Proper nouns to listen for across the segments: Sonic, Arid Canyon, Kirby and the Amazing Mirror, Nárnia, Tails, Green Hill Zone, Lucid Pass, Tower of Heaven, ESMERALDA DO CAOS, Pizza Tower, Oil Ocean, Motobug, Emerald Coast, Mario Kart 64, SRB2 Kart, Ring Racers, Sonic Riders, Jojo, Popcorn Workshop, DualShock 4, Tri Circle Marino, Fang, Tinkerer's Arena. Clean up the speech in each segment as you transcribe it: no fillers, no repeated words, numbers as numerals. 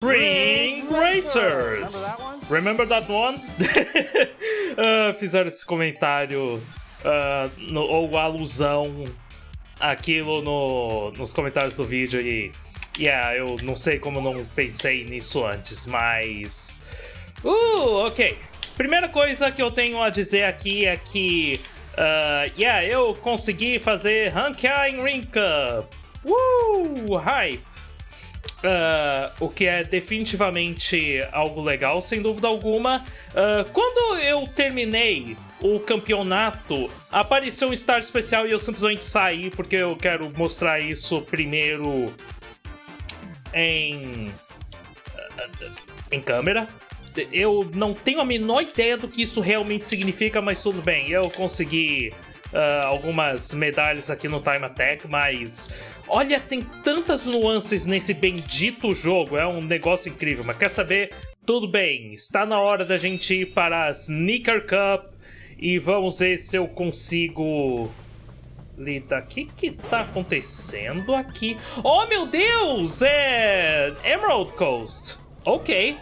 Ring Racers! Remember that one? Fizeram esse comentário ou alusão àquilo nos comentários do vídeo e... Yeah, eu não sei como não pensei nisso antes, mas... Ok. Primeira coisa que eu tenho a dizer aqui é que... eu consegui fazer ranquear em Ring Cup. Hype! O que é definitivamente algo legal, sem dúvida alguma. Quando eu terminei o campeonato, apareceu um estágio especial e eu simplesmente saí, porque eu quero mostrar isso primeiro em câmera. Eu não tenho a menor ideia do que isso realmente significa, mas tudo bem, eu consegui algumas medalhas aqui no Time Attack, mas olha, tem tantas nuances nesse bendito jogo, é um negócio incrível. Mas quer saber? Tudo bem, está na hora da gente ir para a Sneaker Cup e vamos ver se eu consigo lidar. O que tá acontecendo aqui? Oh meu Deus, é Emerald Coast. Ok,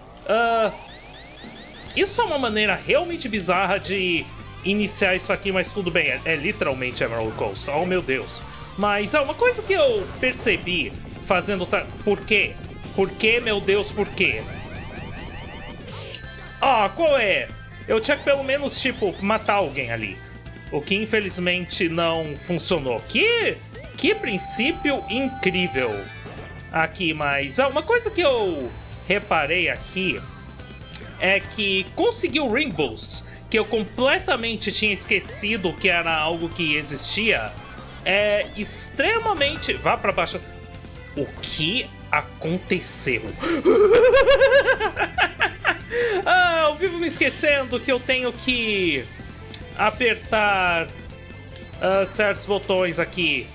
isso é uma maneira realmente bizarra de iniciar isso aqui, mas tudo bem, é literalmente Emerald Coast, oh meu Deus. Mas é uma coisa que eu percebi fazendo... Por quê? Por quê, meu Deus, por quê? Qual é? Eu tinha que pelo menos, tipo, matar alguém ali. O que infelizmente não funcionou. Que princípio incrível aqui, mas... uma coisa que eu reparei aqui é que conseguiu Rainbows, que eu completamente tinha esquecido que era algo que existia, é extremamente... Vá pra baixo. O que aconteceu? Eu vivo me esquecendo que eu tenho que apertar certos botões aqui.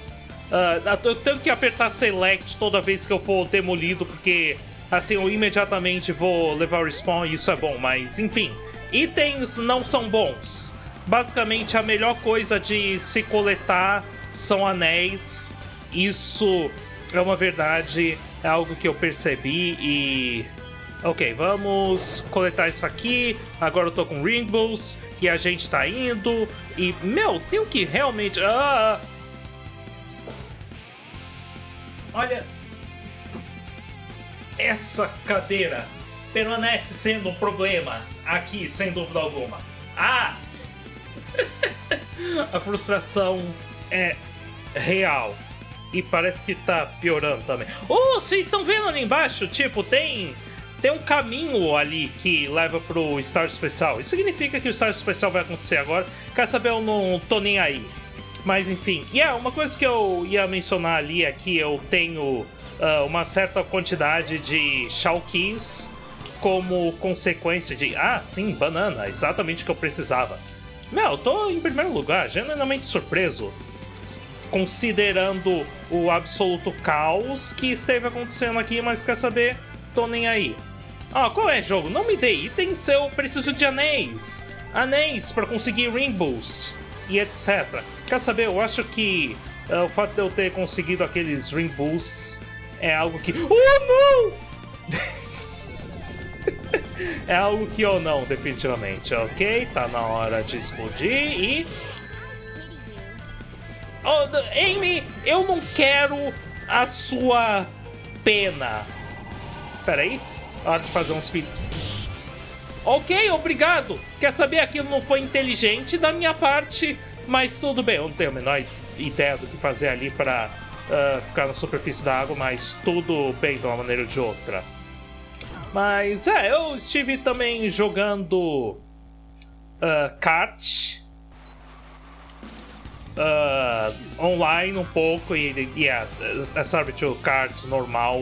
Eu tenho que apertar select toda vez que eu for demolido, porque assim eu imediatamente vou levar o respawn e isso é bom, mas enfim... Itens não são bons. Basicamente, a melhor coisa de se coletar são anéis. Isso é uma verdade, é algo que eu percebi e... Ok, vamos coletar isso aqui. Agora eu tô com Rainbows e a gente tá indo. E, meu, tenho que realmente... Olha... Essa cadeira permanece sendo um problema aqui, sem dúvida alguma. A frustração é real. E parece que tá piorando também. Vocês estão vendo ali embaixo? Tipo, tem um caminho ali que leva pro estágio especial. Isso significa que o estágio especial vai acontecer agora. Quer saber? Eu não tô nem aí. Mas enfim. Uma coisa que eu ia mencionar ali é que eu tenho uma certa quantidade de Shulkies como consequência de... sim, banana, exatamente o que eu precisava. Meu, eu tô em primeiro lugar, genuinamente surpreso, considerando o absoluto caos que esteve acontecendo aqui, mas quer saber? Tô nem aí. Qual é, jogo? Não me dê itens, eu preciso de anéis. Anéis pra conseguir Rainbows e etc. Quer saber? Eu acho que o fato de eu ter conseguido aqueles Rainbows é algo que... não! É algo que eu não, definitivamente. Ok, tá na hora de explodir e... Amy, eu não quero a sua pena. Peraí, hora de fazer um speed. Ok, obrigado. Quer saber, aquilo não foi inteligente da minha parte, mas tudo bem. Eu não tenho a menor ideia do que fazer ali pra ficar na superfície da água, mas tudo bem de uma maneira ou de outra. Mas eu estive também jogando kart online um pouco e SRB2 Kart normal,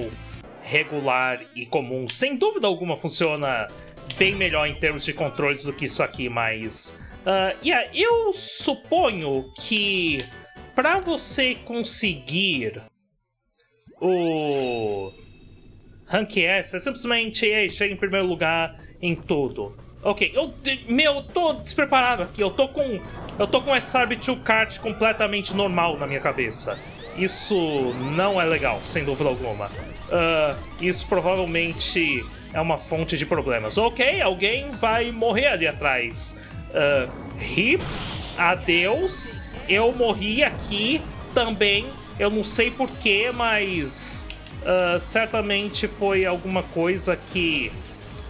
regular e comum. Sem dúvida alguma funciona bem melhor em termos de controles do que isso aqui, mas... eu suponho que para você conseguir o... Rank S é simplesmente chega em primeiro lugar em tudo. Ok, eu tô despreparado aqui. Eu tô com SRB2 Kart completamente normal na minha cabeça. Isso não é legal, sem dúvida alguma. isso provavelmente é uma fonte de problemas. Ok, alguém vai morrer ali atrás. Rip, adeus. Eu morri aqui também. Eu não sei porquê, mas certamente foi alguma coisa que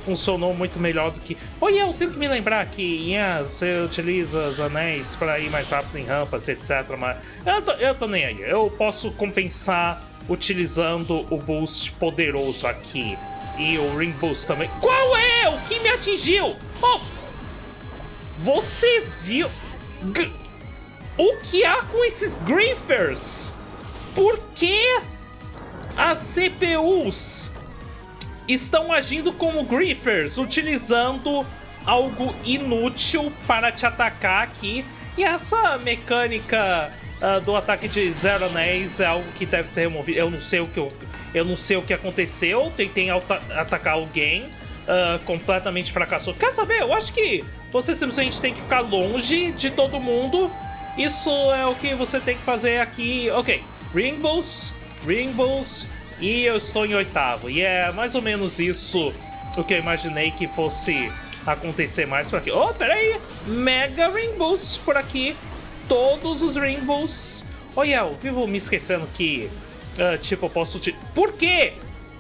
funcionou muito melhor do que... Olha, eu tenho que me lembrar que você utiliza os anéis para ir mais rápido em rampas, etc. Mas eu tô nem aí. Eu posso compensar utilizando o boost poderoso aqui. E o Ring Boost também. Qual é o que me atingiu? Oh, você viu... O que há com esses griefers? Por que as CPUs estão agindo como griefers, utilizando algo inútil para te atacar aqui? E essa mecânica do ataque de zero anéis é algo que deve ser removido. Eu não sei o que aconteceu. Tentei atacar alguém, completamente fracassou. Quer saber? Eu acho que você simplesmente tem que ficar longe de todo mundo. Isso é o que você tem que fazer aqui. Ok, Rainbows, e eu estou em oitavo. E é mais ou menos isso o que eu imaginei que fosse acontecer mais por aqui. Oh, peraí! Mega Rainbows por aqui. Todos os Rainbows. Olha, eu vivo me esquecendo que, tipo, eu posso... Por quê?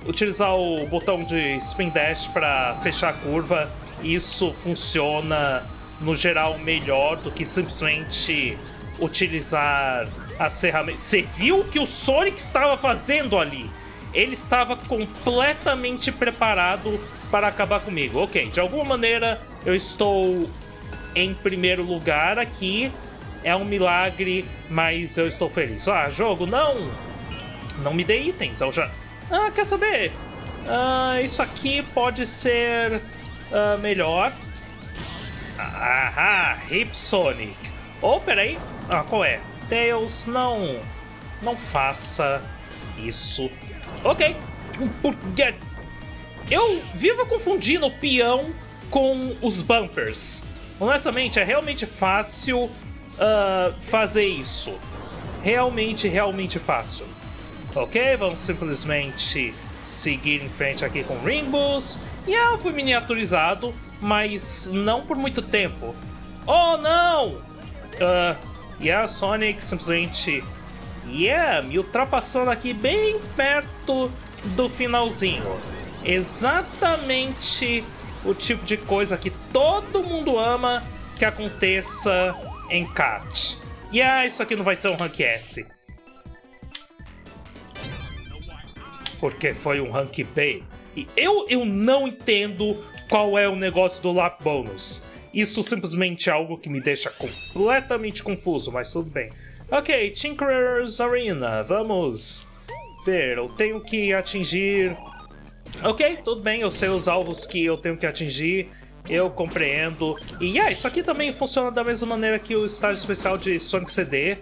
Utilizar o botão de Spin Dash para fechar a curva. Isso funciona... no geral, melhor do que simplesmente utilizar as ferramentas. Você viu o que o Sonic estava fazendo ali? Ele estava completamente preparado para acabar comigo. Ok, de alguma maneira eu estou em primeiro lugar aqui. É um milagre, mas eu estou feliz. Ah, jogo, não! Não me dê itens, eu já... Ah, quer saber? Ah, isso aqui pode ser melhor. Ahá, Hip Sonic. Oh, peraí. Ah, qual é? Tails, não. Não faça isso. Ok. Eu vivo confundindo o peão com os bumpers. Honestamente, é realmente fácil fazer isso. Realmente fácil. Ok, vamos simplesmente seguir em frente aqui com Rainbows. E eu fui miniaturizado. Mas não por muito tempo. Oh, não! Sonic simplesmente... me ultrapassando aqui bem perto do finalzinho. Exatamente o tipo de coisa que todo mundo ama que aconteça em K.A.T. Isso aqui não vai ser um Rank S. Porque foi um Rank B. E eu não entendo... qual é o negócio do lap bônus? Isso simplesmente é algo que me deixa completamente confuso, mas tudo bem. Ok, Tinkerer's Arena, vamos ver, eu tenho que atingir... Ok, tudo bem, eu sei os alvos que eu tenho que atingir, eu compreendo. E isso aqui também funciona da mesma maneira que o estágio especial de Sonic CD.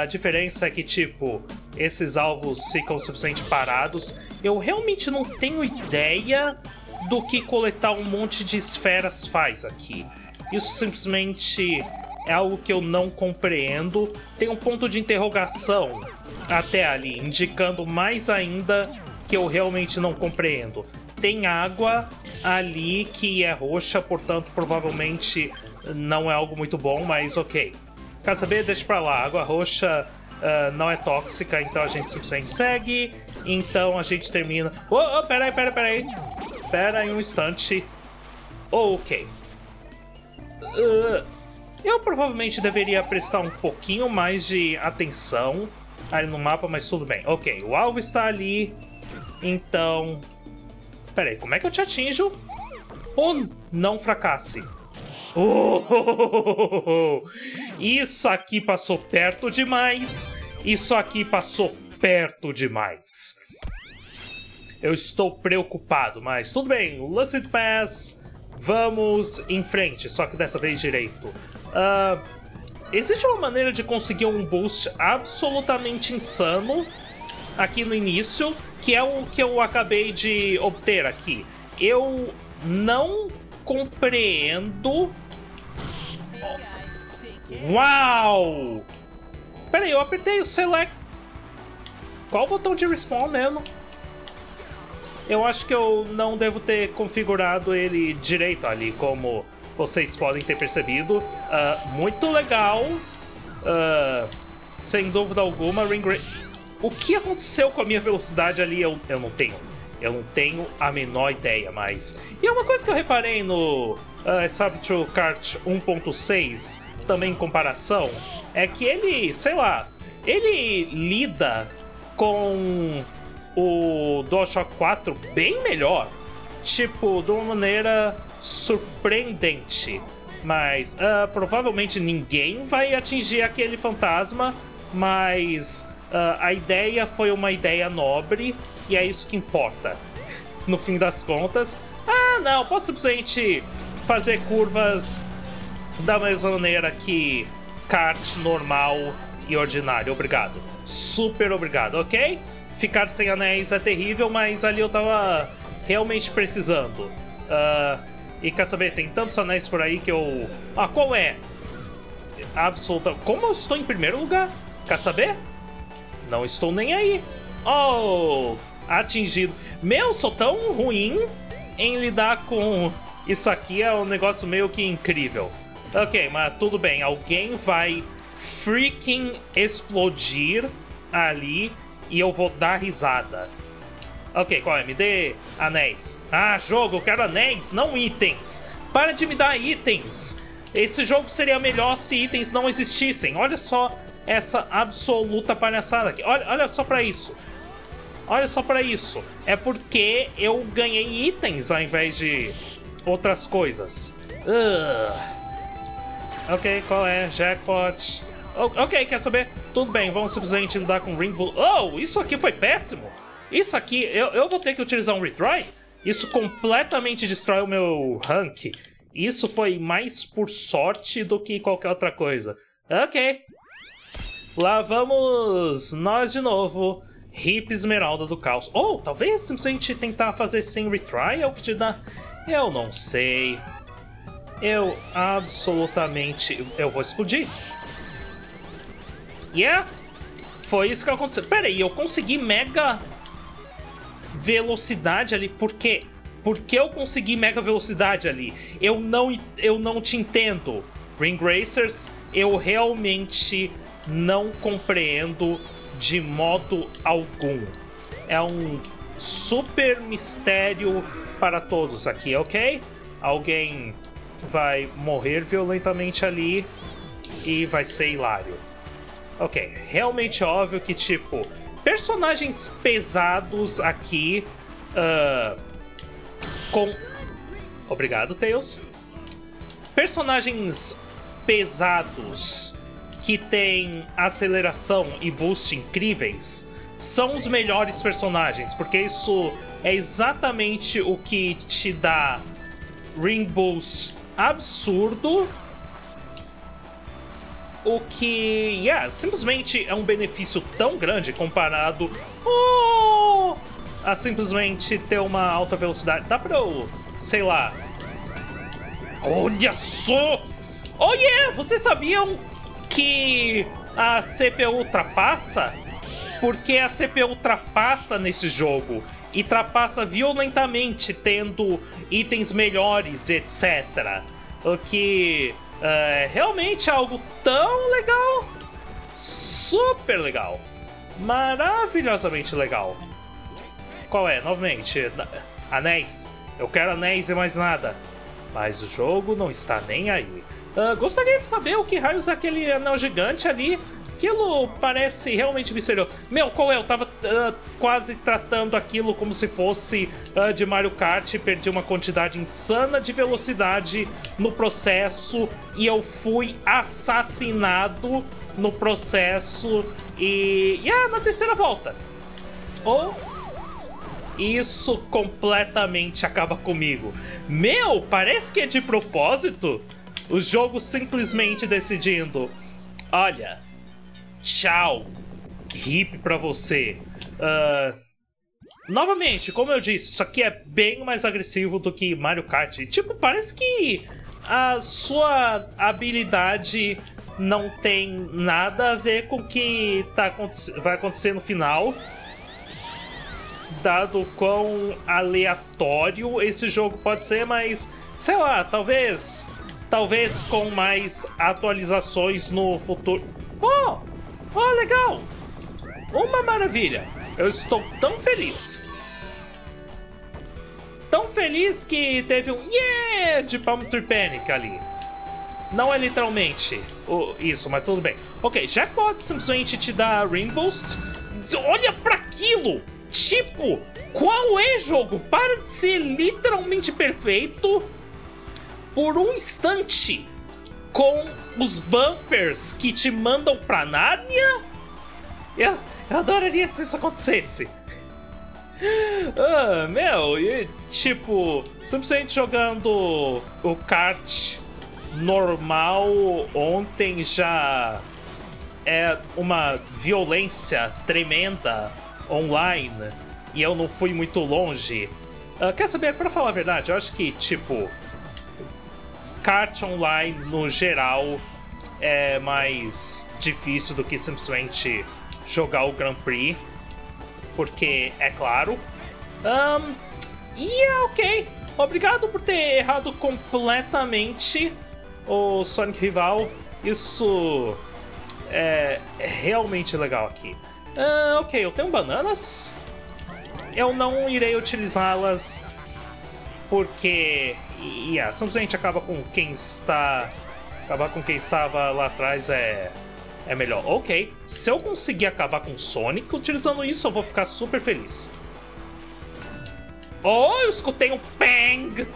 A diferença é que, tipo, esses alvos ficam simplesmente parados. Eu realmente não tenho ideia... do que coletar um monte de esferas faz aqui. Isso simplesmente é algo que eu não compreendo. Tem um ponto de interrogação até ali, indicando mais ainda que eu realmente não compreendo. Tem água ali que é roxa, portanto provavelmente não é algo muito bom, mas ok. Quer saber? Deixa pra lá. Água roxa não é tóxica, então a gente simplesmente segue. Então a gente termina... Oh, peraí. Espera aí um instante. Ok. Eu provavelmente deveria prestar um pouquinho mais de atenção ali no mapa, mas tudo bem. Ok, o alvo está ali. Então... Pera aí, como é que eu te atinjo? Oh, não fracasse. Oh, isso aqui passou perto demais. Eu estou preocupado, mas tudo bem. Lucid Pass, vamos em frente, só que dessa vez direito. Existe uma maneira de conseguir um boost absolutamente insano aqui no início, que é o que eu acabei de obter aqui. Eu não compreendo... Uau! Pera aí, eu apertei o Select... Qual o botão de respawn mesmo? Eu acho que eu não devo ter configurado ele direito ali, como vocês podem ter percebido. Muito legal. Sem dúvida alguma, Ring Racers. O que aconteceu com a minha velocidade ali, eu não tenho. Eu não tenho a menor ideia, mas... E é uma coisa que eu reparei no SRB2 Kart 1.6, também em comparação, é que ele, sei lá, ele lida com o DualShock 4 bem melhor. Tipo, de uma maneira surpreendente. Mas provavelmente ninguém vai atingir aquele fantasma, mas... a ideia foi uma ideia nobre, e é isso que importa, no fim das contas. Ah, não, posso simplesmente fazer curvas da mesma maneira que kart normal e ordinário. Obrigado. Super obrigado, ok? Ficar sem anéis é terrível, mas ali eu tava realmente precisando. E quer saber, tem tantos anéis por aí que eu... Ah, qual é? Absoluta... Como eu estou em primeiro lugar? Quer saber? Não estou nem aí. Oh, atingido. Meu, sou tão ruim em lidar com isso aqui. É um negócio meio que incrível. Ok, mas tudo bem. Alguém vai freaking explodir ali e eu vou dar risada. Ok, qual é? Me dê anéis. Ah, jogo, eu quero anéis, não itens. Para de me dar itens. Esse jogo seria melhor se itens não existissem. Olha só. Essa absoluta palhaçada aqui. Olha só pra isso. Olha só pra isso. É porque eu ganhei itens ao invés de outras coisas. Ok, qual é? Jackpot. Ok, quer saber? Tudo bem, vamos simplesmente lidar com Rainbow. Oh, isso aqui foi péssimo. Isso aqui, eu vou ter que utilizar um retry? Isso completamente destrói o meu rank. Isso foi mais por sorte do que qualquer outra coisa. Ok. Lá vamos nós de novo. Hip Esmeralda do Caos. Ou talvez simplesmente tentar fazer sem retry é o que te dá. Eu não sei. Eu absolutamente... Eu vou explodir. Yeah! Foi isso que aconteceu. Pera aí, eu consegui mega velocidade ali. Por quê? Por que eu consegui mega velocidade ali? Eu não te entendo. Ring Racers, eu realmente... não compreendo de modo algum. É um super mistério para todos aqui, ok? Alguém vai morrer violentamente ali e vai ser hilário. Ok, realmente óbvio que, tipo, personagens pesados aqui com... Obrigado, Tails. Personagens pesados... que tem aceleração e boost incríveis, são os melhores personagens, porque isso é exatamente o que te dá Ring Boost absurdo, o que, simplesmente é um benefício tão grande comparado a simplesmente ter uma alta velocidade. Dá pra eu, sei lá... Olha só! Oh yeah! Vocês sabiam que a CPU ultrapassa? Porque a CPU ultrapassa nesse jogo e ultrapassa violentamente, tendo itens melhores, etc. O que é realmente algo tão legal, super legal, maravilhosamente legal. Qual é? Novamente, anéis. Eu quero anéis e mais nada. Mas o jogo não está nem aí. Gostaria de saber o que raios é aquele anel gigante ali. Aquilo parece realmente misterioso. Meu, qual é? Eu tava quase tratando aquilo como se fosse de Mario Kart. Perdi uma quantidade insana de velocidade no processo. E eu fui assassinado no processo. E na terceira volta. Oh. Isso completamente acaba comigo. Meu, parece que é de propósito. O jogo simplesmente decidindo, olha, tchau, hip pra você. Novamente, como eu disse, isso aqui é bem mais agressivo do que Mario Kart. Tipo, parece que a sua habilidade não tem nada a ver com o que vai acontecer no final. dado o quão aleatório esse jogo pode ser, mas sei lá, talvez com mais atualizações no futuro. Oh, legal! Uma maravilha! Eu estou tão feliz! Tão feliz que teve um yeah de Palm Tree Panic ali. Não é literalmente isso, mas tudo bem. Ok, já pode simplesmente te dar Rainbows. Olha pra aquilo! Tipo, qual é, jogo? Para de ser literalmente perfeito por um instante com os bumpers que te mandam pra Nárnia? Eu adoraria se isso acontecesse. Ah, meu, e, tipo, simplesmente jogando o kart normal ontem já é uma violência tremenda online e eu não fui muito longe. Quer saber, pra falar a verdade, eu acho que, tipo, kart online no geral é mais difícil do que simplesmente jogar o Grand Prix. Porque, é claro. Ok. Obrigado por ter errado completamente o Sonic Rival. Isso é realmente legal aqui. Ok, eu tenho bananas. Eu não irei utilizá-las porque... simplesmente acabar com quem estava lá atrás é melhor. Ok, se eu conseguir acabar com o Sonic utilizando isso, eu vou ficar super feliz. Oh, eu escutei um PANG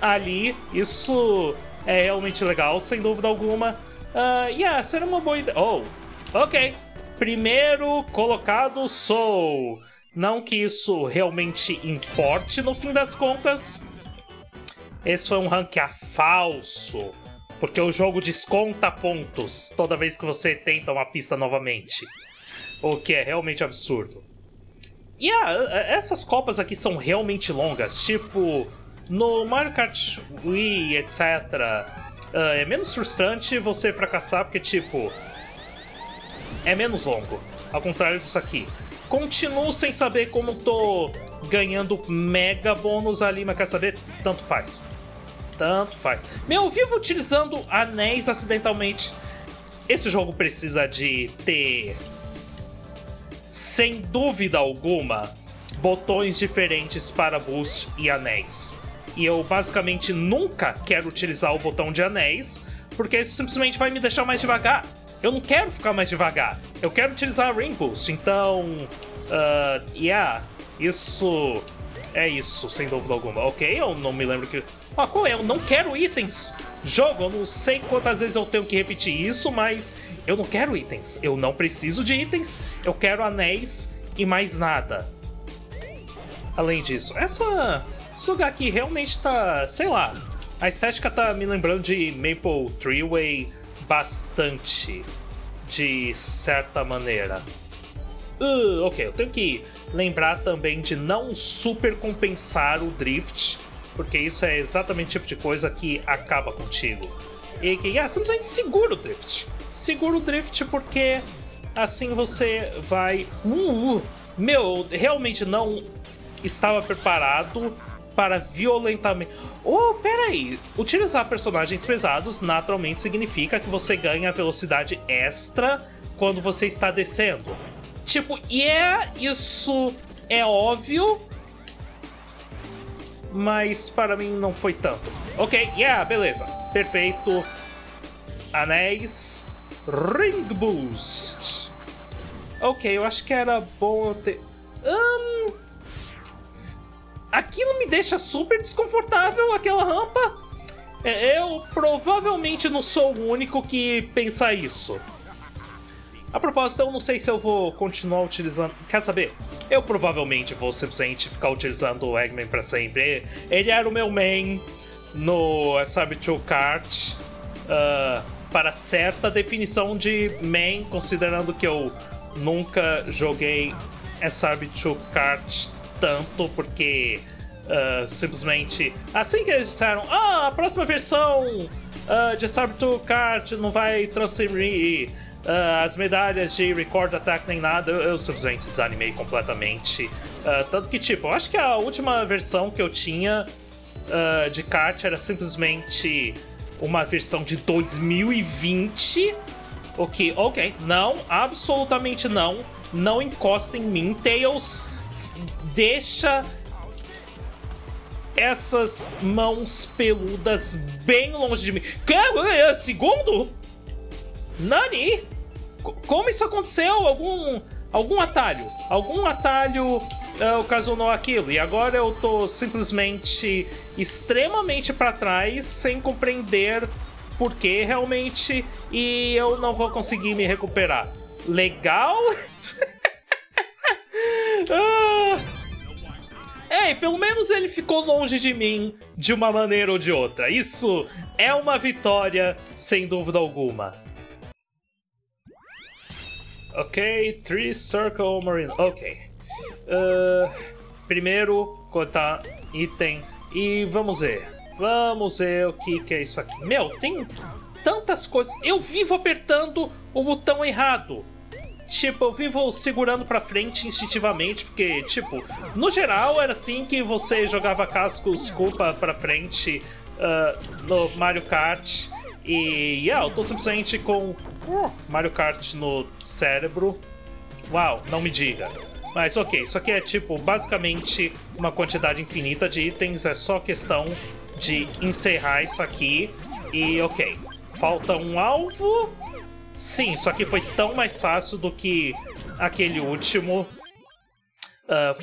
ali. Isso é realmente legal, sem dúvida alguma. Será uma boa ideia. Oh, ok. Primeiro colocado sou. Não que isso realmente importe no fim das contas. Esse foi um ranquear falso. Porque o jogo desconta pontos toda vez que você tenta uma pista novamente. O que é realmente absurdo. Essas copas aqui são realmente longas. Tipo, no Mario Kart Wii, etc. É menos frustrante você fracassar porque, tipo, é menos longo. Ao contrário disso aqui. Continuo sem saber como tô ganhando mega bônus ali, mas quer saber? Tanto faz. Tanto faz. Meu, eu vivo utilizando anéis acidentalmente. Esse jogo precisa de ter, sem dúvida alguma, botões diferentes para boost e anéis. E eu basicamente nunca quero utilizar o botão de anéis, porque isso simplesmente vai me deixar mais devagar. Eu não quero ficar mais devagar. Eu quero utilizar a Ring Boost. Então, isso é isso, sem dúvida alguma. Ok, eu não me lembro que... Eu não quero itens. Jogo, eu não sei quantas vezes eu tenho que repetir isso, mas eu não quero itens. Eu não preciso de itens. Eu quero anéis e mais nada. Além disso, esse lugar aqui realmente tá... Sei lá. A estética tá me lembrando de Maple Treeway bastante. De certa maneira. Ok, eu tenho que lembrar também de não super compensar o drift. Porque isso é exatamente o tipo de coisa que acaba contigo. E que, simplesmente segura o drift. Segura o drift porque assim você vai... Meu, eu realmente não estava preparado para violentamente... Oh, peraí. Utilizar personagens pesados naturalmente significa que você ganha velocidade extra quando você está descendo. Tipo, isso é óbvio... Mas para mim não foi tanto. Ok, beleza. Perfeito. Anéis. Ring Boost. Ok, eu acho que era bom eu ter... Aquilo me deixa super desconfortável, aquela rampa. Eu provavelmente não sou o único que pensa isso. A propósito, eu não sei se eu vou continuar utilizando... Quer saber? Eu provavelmente vou simplesmente ficar utilizando o Eggman pra sempre. Ele era o meu main no SRB2 Kart. Para certa definição de main, considerando que eu nunca joguei SRB2 Kart tanto, porque simplesmente... Assim que eles disseram, a próxima versão de SRB2 Kart não vai transferir... as medalhas de Record Attack nem nada, eu simplesmente desanimei completamente Tanto que, tipo, eu acho que a última versão que eu tinha de kart era simplesmente uma versão de 2020. Ok, não, absolutamente não. Não encosta em mim, Tails. Deixa essas mãos peludas bem longe de mim. Segundo? Nani? Como isso aconteceu? Algum atalho ocasionou aquilo. E agora eu tô simplesmente extremamente para trás, sem compreender por que realmente, e eu não vou conseguir me recuperar. Legal? Pelo menos ele ficou longe de mim de uma maneira ou de outra. Isso é uma vitória, sem dúvida alguma. Ok, Tri Circle Marino. Ok. Primeiro, cortar item. E vamos ver. Vamos ver o que é isso aqui. Meu, tem tantas coisas. Eu vivo apertando o botão errado. Tipo, eu vivo segurando pra frente instintivamente, porque, tipo, no geral era assim que você jogava cascos culpa pra frente no Mario Kart. E, eu tô simplesmente com Mario Kart no cérebro. Uau, não me diga. Mas, ok, isso aqui é, tipo, basicamente uma quantidade infinita de itens. É só questão de encerrar isso aqui. E, ok, falta um alvo. Sim, isso aqui foi tão mais fácil do que aquele último.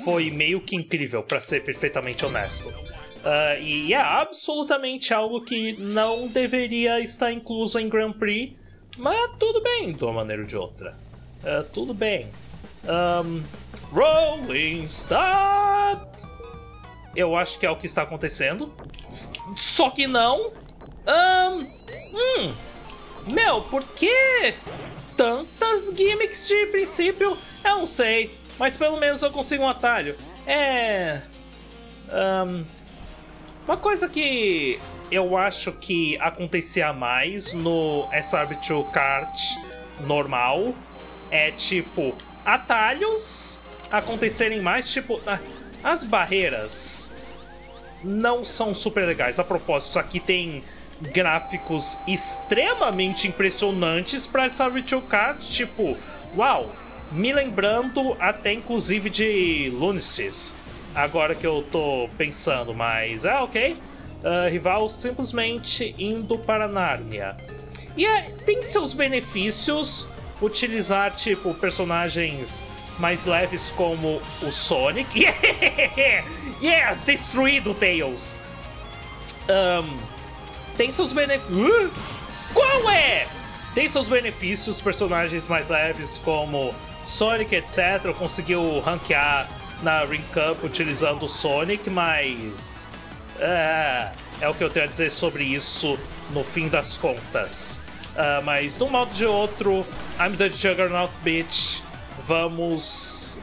Foi meio que incrível, pra ser perfeitamente honesto. E é absolutamente algo que não deveria estar incluso em Grand Prix. Mas tudo bem, de uma maneira ou de outra. Tudo bem. Rolling Start! Eu acho que é o que está acontecendo. Só que não. Meu, por que tantas gimmicks de princípio? Eu não sei, mas pelo menos eu consigo um atalho. Uma coisa que eu acho que acontecia mais no SRB2 Kart normal é, tipo, atalhos acontecerem mais, tipo, as barreiras não são super legais. A propósito, isso aqui tem gráficos extremamente impressionantes para essa SRB2 Kart, tipo, uau, me lembrando até inclusive de Lunacies, agora que eu tô pensando, mas ok. Rival simplesmente indo para Nárnia. E tem seus benefícios utilizar, tipo, personagens mais leves como o Sonic. Destruído, Tails. Tem seus benefícios. Qual é? Tem seus benefícios, personagens mais leves como Sonic, etc. Conseguiu ranquear na Ring Cup utilizando o Sonic, mas é o que eu tenho a dizer sobre isso no fim das contas. Mas de um modo ou de outro, I'm the Juggernaut Bitch. Vamos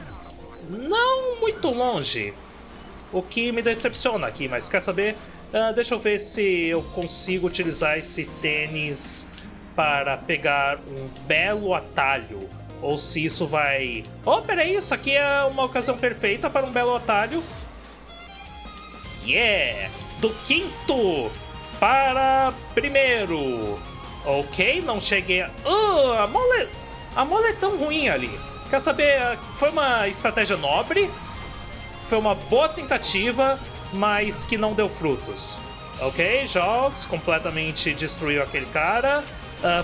não muito longe, o que me decepciona aqui, mas quer saber? Deixa eu ver se eu consigo utilizar esse tênis para pegar um belo atalho, ou se isso vai... Oh, peraí, isso aqui é uma ocasião perfeita para um belo atalho. Do quinto para primeiro. Ok, não cheguei a... A mola é tão ruim ali. Quer saber, foi uma estratégia nobre, foi uma boa tentativa, mas que não deu frutos. Ok, Jaws completamente destruiu aquele cara.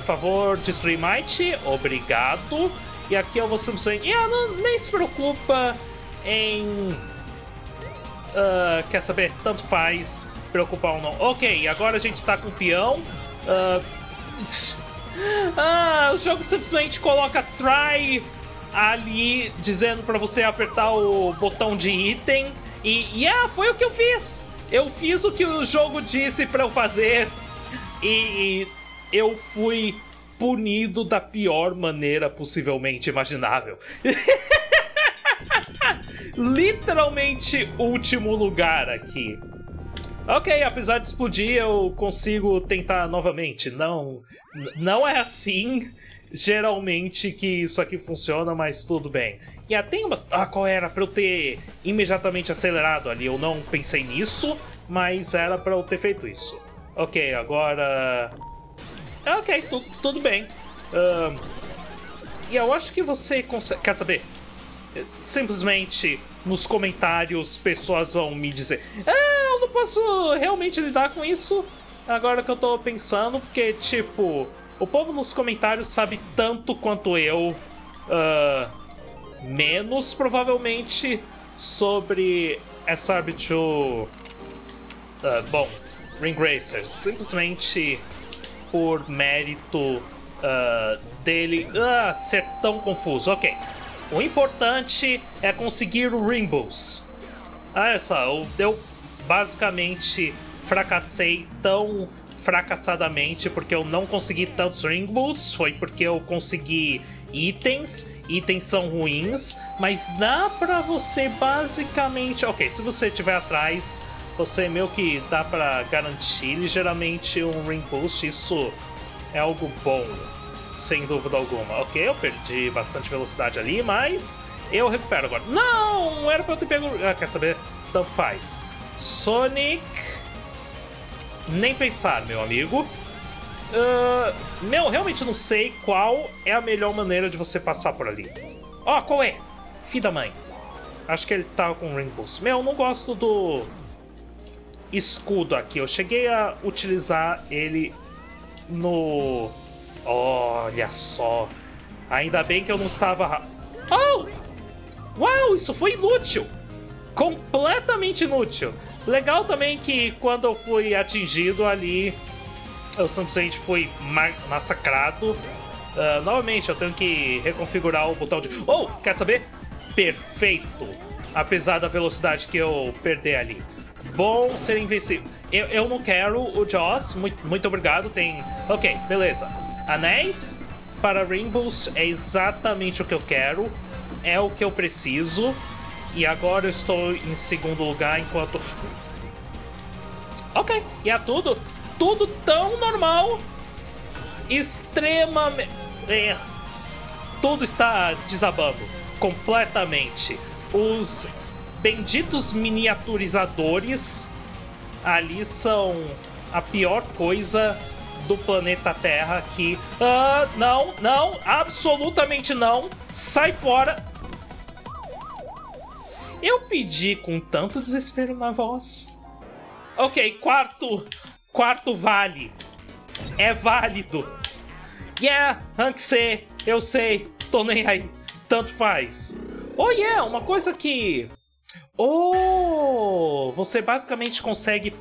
Favor, destruir Mighty. Obrigado. E aqui eu vou simplesmente... nem se preocupa em... quer saber? Tanto faz preocupar ou não. Ok, agora a gente tá com o peão. O jogo simplesmente coloca try ali, dizendo pra você apertar o botão de item. E foi o que eu fiz! Eu fiz o que o jogo disse pra eu fazer. E eu fui punido da pior maneira possivelmente imaginável. Literalmente último lugar aqui. Ok, apesar de explodir, eu consigo tentar novamente. Não é assim. geralmente que isso aqui funciona, mas tudo bem. E até umas... Ah, qual era? Pra eu ter imediatamente acelerado ali, eu não pensei nisso, mas era pra eu ter feito isso. Ok, agora... Ok, tudo bem. E eu acho que você consegue... Quer saber? Simplesmente nos comentários pessoas vão me dizer: ah, eu não posso realmente lidar com isso agora que eu tô pensando, porque, tipo... O povo nos comentários sabe tanto quanto eu, menos provavelmente, sobre SRB2, bom, Ring Racers, simplesmente por mérito dele ser tão confuso. Ok, o importante é conseguir o Rainbows. Olha só, eu basicamente fracassei tão... fracassadamente, porque eu não consegui tantos Rainbows, foi porque eu consegui itens são ruins, mas dá pra você basicamente... Ok, se você estiver atrás, você meio que dá pra garantir ligeiramente um Rainbow, isso é algo bom, sem dúvida alguma. Ok, eu perdi bastante velocidade ali, mas eu recupero agora. Não, era pra eu ter pego... Ah, quer saber? Tanto faz. Sonic... Nem pensar, meu amigo. Meu, realmente não sei qual é a melhor maneira de você passar por ali. Ó, qual é? Filho da mãe. Acho que ele tá com Rainbows. Meu, eu não gosto do escudo aqui. Eu cheguei a utilizar ele no... Olha só. Ainda bem que eu não estava... Oh! Uau, isso foi inútil. Completamente inútil. Legal também que quando eu fui atingido ali, eu simplesmente fui massacrado. Novamente, eu tenho que reconfigurar o botão de... Oh, quer saber? Perfeito! Apesar da velocidade que eu perder ali. Bom ser invencível. Eu não quero o Joss, muito obrigado, tem... Ok, beleza. Anéis para Rainbows é exatamente o que eu quero, é o que eu preciso. E agora eu estou em segundo lugar enquanto... Ok, e é tudo tão normal, extremamente... Tudo está desabando completamente. Os benditos miniaturizadores ali são a pior coisa do planeta Terra aqui. Não, não, absolutamente não, sai fora! Eu pedi com tanto desespero na voz. Ok, quarto vale. É válido. Yeah, rank C, eu sei, tô nem aí. Tanto faz. Oh yeah, uma coisa que... Oh, você basicamente consegue...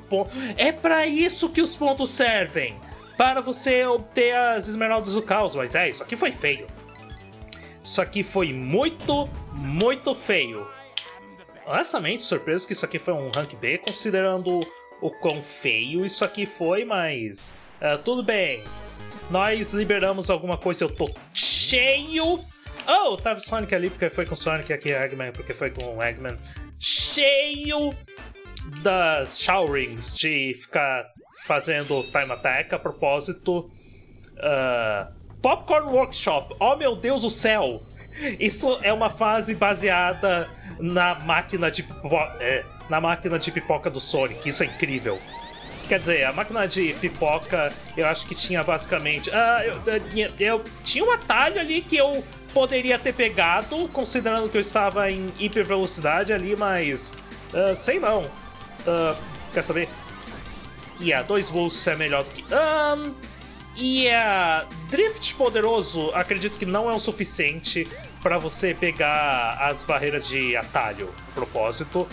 É pra isso que os pontos servem. Para você obter as Esmeraldas do Caos. Mas é, isso aqui foi feio. Isso aqui foi muito, muito feio. Honestamente, surpreso que isso aqui foi um rank B, considerando o quão feio isso aqui foi, mas... tudo bem. Nós liberamos alguma coisa, eu tô cheio... Oh, tava Sonic ali porque foi com Sonic, aqui Eggman porque foi com Eggman. Cheio das Showrings de ficar fazendo Time Attack, a propósito. Popcorn Workshop, oh meu Deus do céu! Isso é uma fase baseada na máquina de pipoca do Sonic, isso é incrível. Quer dizer, a máquina de pipoca eu acho que tinha basicamente... eu tinha um atalho ali que eu poderia ter pegado, considerando que eu estava em hipervelocidade ali, mas... sei não. Quer saber? Yeah, dois bolsos é melhor do que... E a Drift Poderoso, acredito que não é o suficiente para você pegar as barreiras de atalho, a propósito,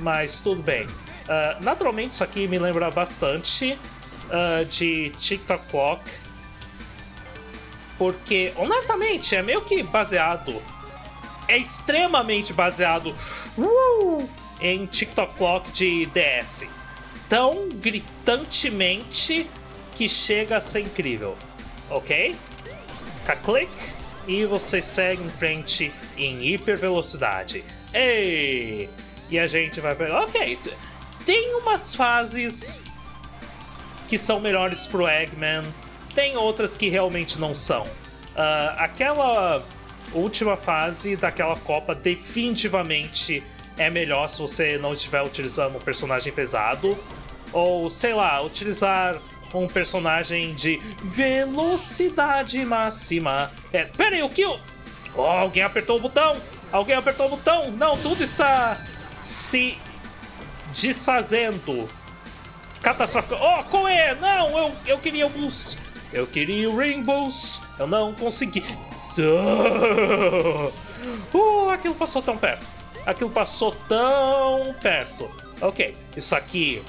mas tudo bem. Naturalmente, isso aqui me lembra bastante de Tick Tock Clock, porque, honestamente, é meio que baseado, é extremamente baseado em Tick Tock Clock de DS, tão gritantemente... que chega a ser incrível, ok? Click e você segue em frente em hipervelocidade. Ei! E a gente vai... Ok, tem umas fases que são melhores pro Eggman, tem outras que realmente não são. Aquela última fase daquela Copa definitivamente é melhor se você não estiver utilizando um personagem pesado. Ou, sei lá, utilizar um personagem de velocidade máxima. É, pera aí, o que eu... Oh, alguém apertou o botão! Alguém apertou o botão! Não, tudo está se desfazendo. Catastrófico. Oh, qual é? Não, eu queria alguns... Eu queria o Rainbows. Eu não consegui. Aquilo passou tão perto. Aquilo passou tão perto. Ok, isso aqui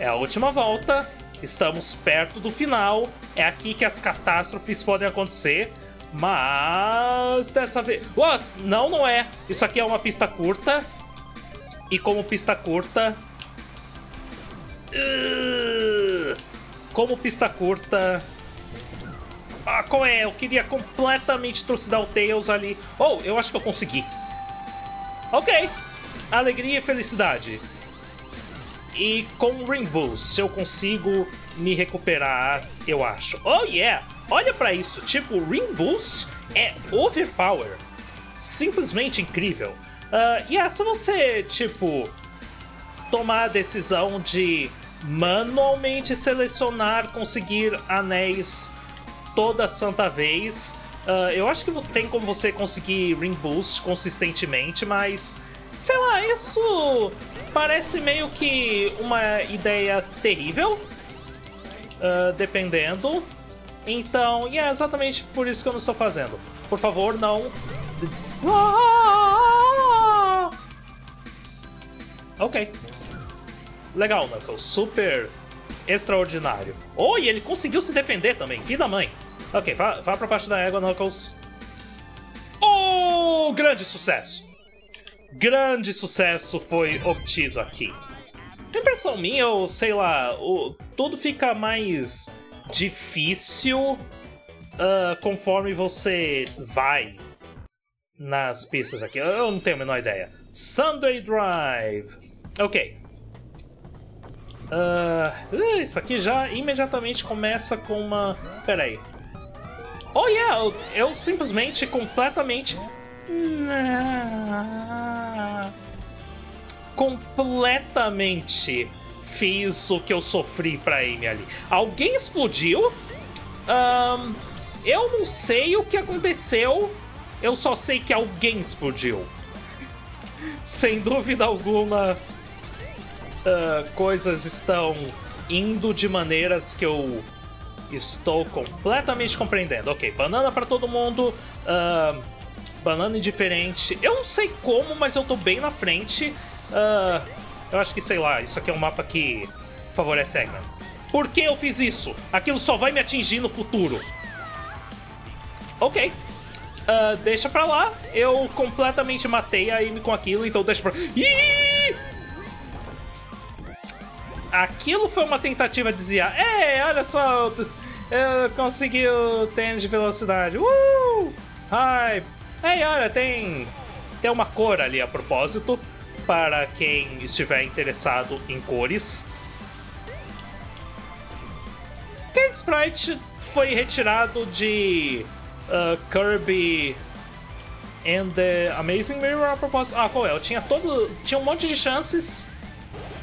é a última volta. Estamos perto do final. É aqui que as catástrofes podem acontecer. Mas dessa vez... Nossa, não, não é. Isso aqui é uma pista curta. E como pista curta... Como pista curta... Ah, qual é? Eu queria completamente trucidar o Tails ali. Oh, eu acho que eu consegui. Ok. Alegria e felicidade. E com Rainbows, se eu consigo me recuperar, eu acho. Oh, yeah! Olha pra isso. Tipo, Rainbows é overpower. Simplesmente incrível. Se você, tipo, tomar a decisão de manualmente selecionar, conseguir anéis toda santa vez... eu acho que tem como você conseguir Ring Boost consistentemente, mas... Sei lá, isso parece meio que uma ideia terrível. Dependendo. Então, é exatamente por isso que eu não estou fazendo. Por favor, não... Ok. Legal, Knuckles. Super extraordinário. Oh, e ele conseguiu se defender também. Filho da mãe. Ok, vá pra parte da égua, Knuckles. Oh, grande sucesso! Grande sucesso foi obtido aqui. Impressão minha, ou sei lá, tudo fica mais difícil conforme você vai nas pistas aqui. Eu não tenho a menor ideia. Sunday Drive. Ok. Isso aqui já imediatamente começa com uma... Pera aí. Oh, yeah, eu simplesmente, completamente... Completamente fiz o que eu sofri pra Amy ali. Alguém explodiu? Eu não sei o que aconteceu. Eu só sei que alguém explodiu. Sem dúvida alguma, coisas estão indo de maneiras que eu... Estou completamente compreendendo. Ok, banana pra todo mundo. Banana indiferente. Eu não sei como, mas eu tô bem na frente. Eu acho que, sei lá, isso aqui é um mapa que favorece Eggman. Por que eu fiz isso? Aquilo só vai me atingir no futuro. Ok. Deixa pra lá. Eu completamente matei a Amy com aquilo, então deixa pra... Ih! Aquilo foi uma tentativa de desviar. É, olha só, eu consegui o tênis de velocidade. Ai, hey, olha, tem uma cor ali a propósito, para quem estiver interessado em cores. Que sprite foi retirado de Kirby and the Amazing Mirror a propósito. Ah, qual é? Eu tinha um monte de chances,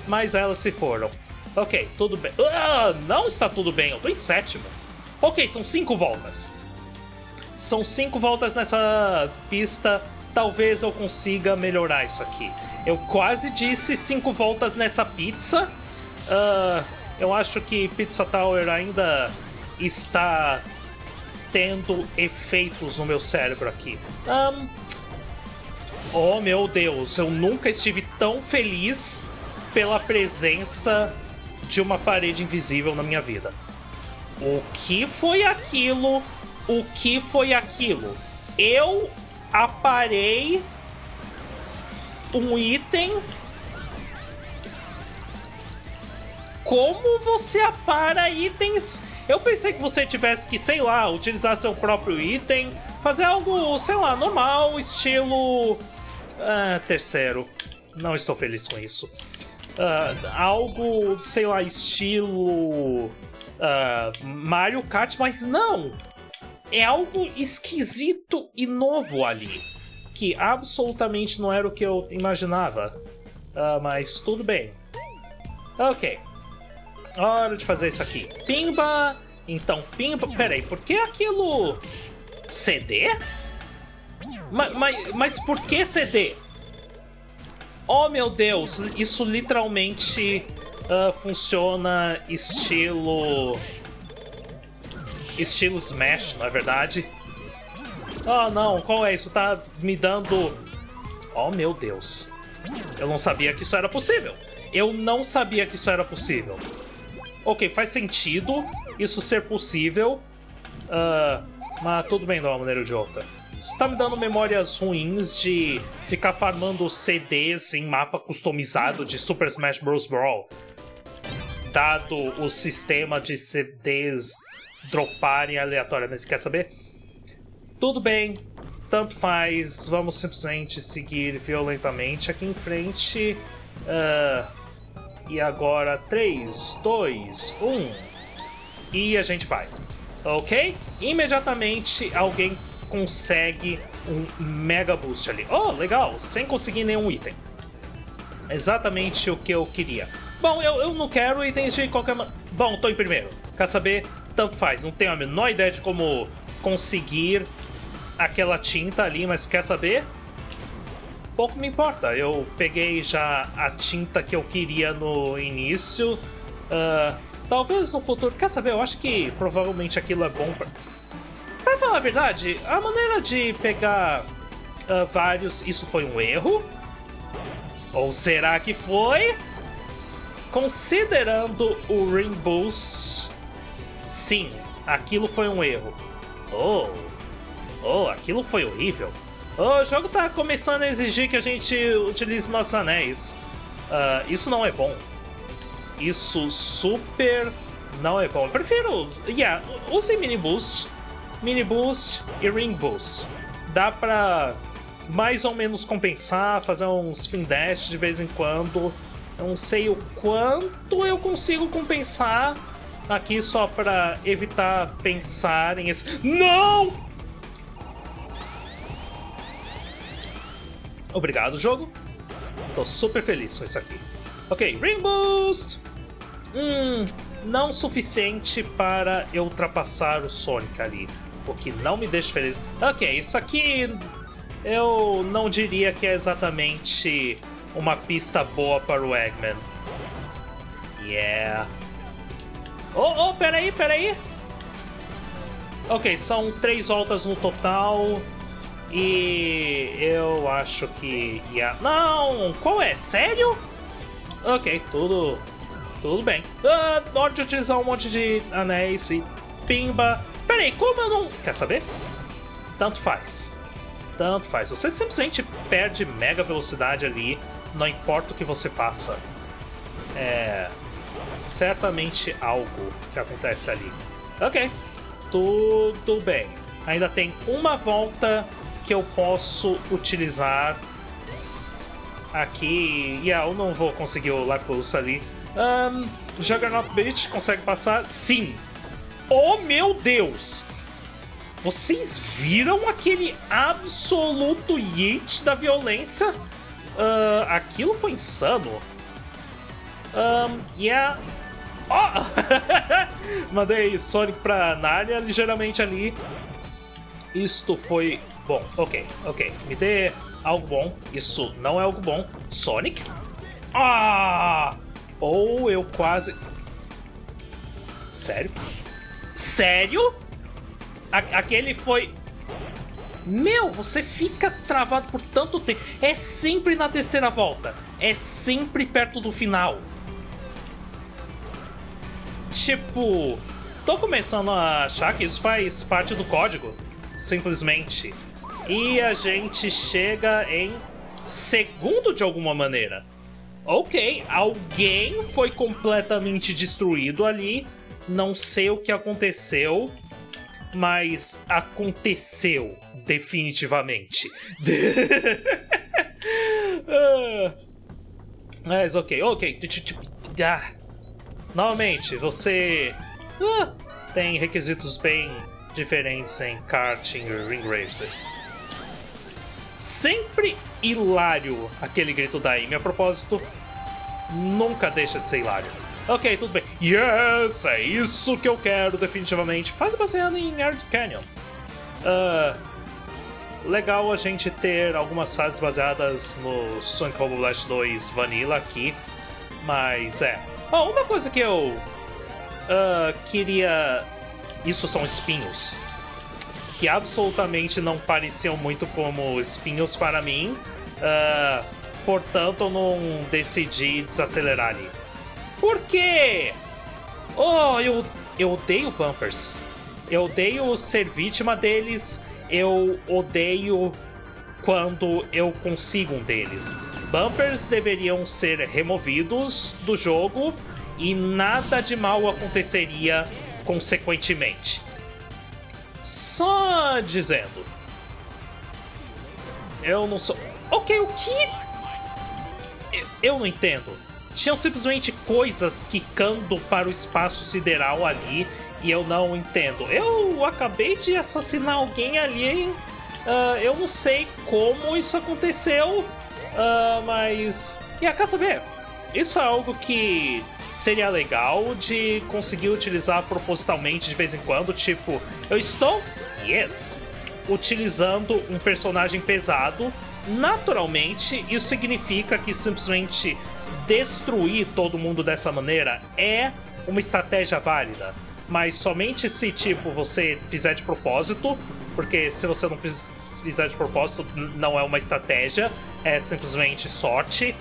mas elas se foram. Ok, tudo bem. Não está tudo bem, eu tô em sétimo. Ok, são 5 voltas. São 5 voltas nessa pista. Talvez eu consiga melhorar isso aqui. Eu quase disse 5 voltas nessa pizza. Eu acho que Pizza Tower ainda está tendo efeitos no meu cérebro aqui. Oh, meu Deus, eu nunca estive tão feliz pela presença de uma parede invisível na minha vida. O que foi aquilo? O que foi aquilo? Eu aparei um item. Como você apara itens? Eu pensei que você tivesse que, sei lá, utilizar seu próprio item, fazer algo, sei lá, normal, estilo... terceiro. Não estou feliz com isso. Algo, sei lá, estilo Mario Kart, mas não! é algo esquisito e novo ali, que absolutamente não era o que eu imaginava. Mas tudo bem. Ok. Hora de fazer isso aqui. Pimba! Então, pimba... Peraí, por que aquilo... CD? Mas por que CD? Oh, meu Deus! Isso literalmente funciona estilo... Estilo Smash, não é verdade? Oh, não. Qual é isso? Tá me dando... Oh, meu Deus. Eu não sabia que isso era possível. Eu não sabia que isso era possível. Ok, faz sentido isso ser possível. Mas tudo bem de uma maneira ou de outra. Isso tá me dando memórias ruins de ficar farmando CDs em mapa customizado de Super Smash Bros. Brawl. Dado o sistema de CDs droparem aleatoriamente. Quer saber? Tudo bem, tanto faz. Vamos simplesmente seguir violentamente aqui em frente. E agora 3, 2, 1. E a gente vai. Ok? Imediatamente alguém consegue um mega boost ali. Oh, legal! Sem conseguir nenhum item. Exatamente o que eu queria. Bom, eu não quero itens de qualquer maneira. Bom, tô em primeiro. Quer saber? Tanto faz. Não tenho a menor ideia de como conseguir aquela tinta ali, mas quer saber? Pouco me importa, eu peguei já a tinta que eu queria no início. Talvez no futuro, quer saber, eu acho que provavelmente aquilo é bom pra falar a verdade, a maneira de pegar vários, isso foi um erro? Ou será que foi? Considerando o Rainbows, sim, aquilo foi um erro. Oh, aquilo foi horrível. O jogo tá começando a exigir que a gente utilize nossos anéis. Isso não é bom. Isso super não é bom. Eu prefiro... Yeah, use Mini Boost e Ring Boost. Dá pra mais ou menos compensar, fazer um Spin Dash de vez em quando. Eu não sei o quanto eu consigo compensar aqui só pra evitar pensar em esse... Não! Obrigado, jogo. Tô super feliz com isso aqui. Ok, Rainbows! Não suficiente para eu ultrapassar o Sonic ali, o que não me deixa feliz. Ok, isso aqui eu não diria que é exatamente uma pista boa para o Eggman. Yeah. Oh, peraí. Ok, são 3 voltas no total. E eu acho que... Não! Qual é? Sério? Ok, tudo bem. Hora de utilizar um monte de anéis e pimba. Peraí, como eu não... Quer saber? Tanto faz. Você simplesmente perde mega velocidade ali, não importa o que você faça. É... certamente algo que acontece ali. Ok, tudo bem. Ainda tem uma volta... que eu posso utilizar aqui. Eu não vou conseguir o Lapulso ali. Juggernaut Beach consegue passar? Sim! Oh meu Deus! Vocês viram aquele absoluto yeet da violência? Aquilo foi insano. Oh! Mandei Sonic pra Narnia ligeiramente ali. Isto foi... Bom, ok. Me dê algo bom. Isso não é algo bom. Sonic? Ah! Ou eu quase... Sério? Aquele foi... Meu, você fica travado por tanto tempo. É sempre na terceira volta. É sempre perto do final. Tipo... Tô começando a achar que isso faz parte do código. Simplesmente. E a gente chega em segundo de alguma maneira. Ok, alguém foi completamente destruído ali. Não sei o que aconteceu, mas aconteceu definitivamente. Mas ok. Novamente, você tem requisitos bem diferentes em karting e Ring Racers. Sempre hilário aquele grito da Amy. A propósito, nunca deixa de ser hilário. Ok, tudo bem. Yes, é isso que eu quero definitivamente. Faz baseado em Arid Canyon. Legal a gente ter algumas fases baseadas no Sonic Combo Blast 2 Vanilla aqui. Mas é... Oh, uma coisa que eu queria... Isso são espinhos. Que absolutamente não pareciam muito como espinhos para mim. Portanto, eu não decidi desacelerar ali. Por quê? Oh, eu odeio bumpers. Eu odeio ser vítima deles. Eu odeio quando eu consigo um deles. Bumpers deveriam ser removidos do jogo e nada de mal aconteceria consequentemente. Só dizendo. Eu não sou... Ok, o que? Eu não entendo. Tinham simplesmente coisas quicando para o espaço sideral ali. E eu não entendo. Eu acabei de assassinar alguém ali. Eu não sei como isso aconteceu. Mas... E quer saber? Isso é algo que seria legal de conseguir utilizar propositalmente de vez em quando. Tipo, eu estou... Yes! Utilizando um personagem pesado. Naturalmente, isso significa que simplesmente destruir todo mundo dessa maneira é uma estratégia válida. Mas somente se, tipo, você fizer de propósito, porque se você não fizer de propósito, não é uma estratégia, é simplesmente sorte,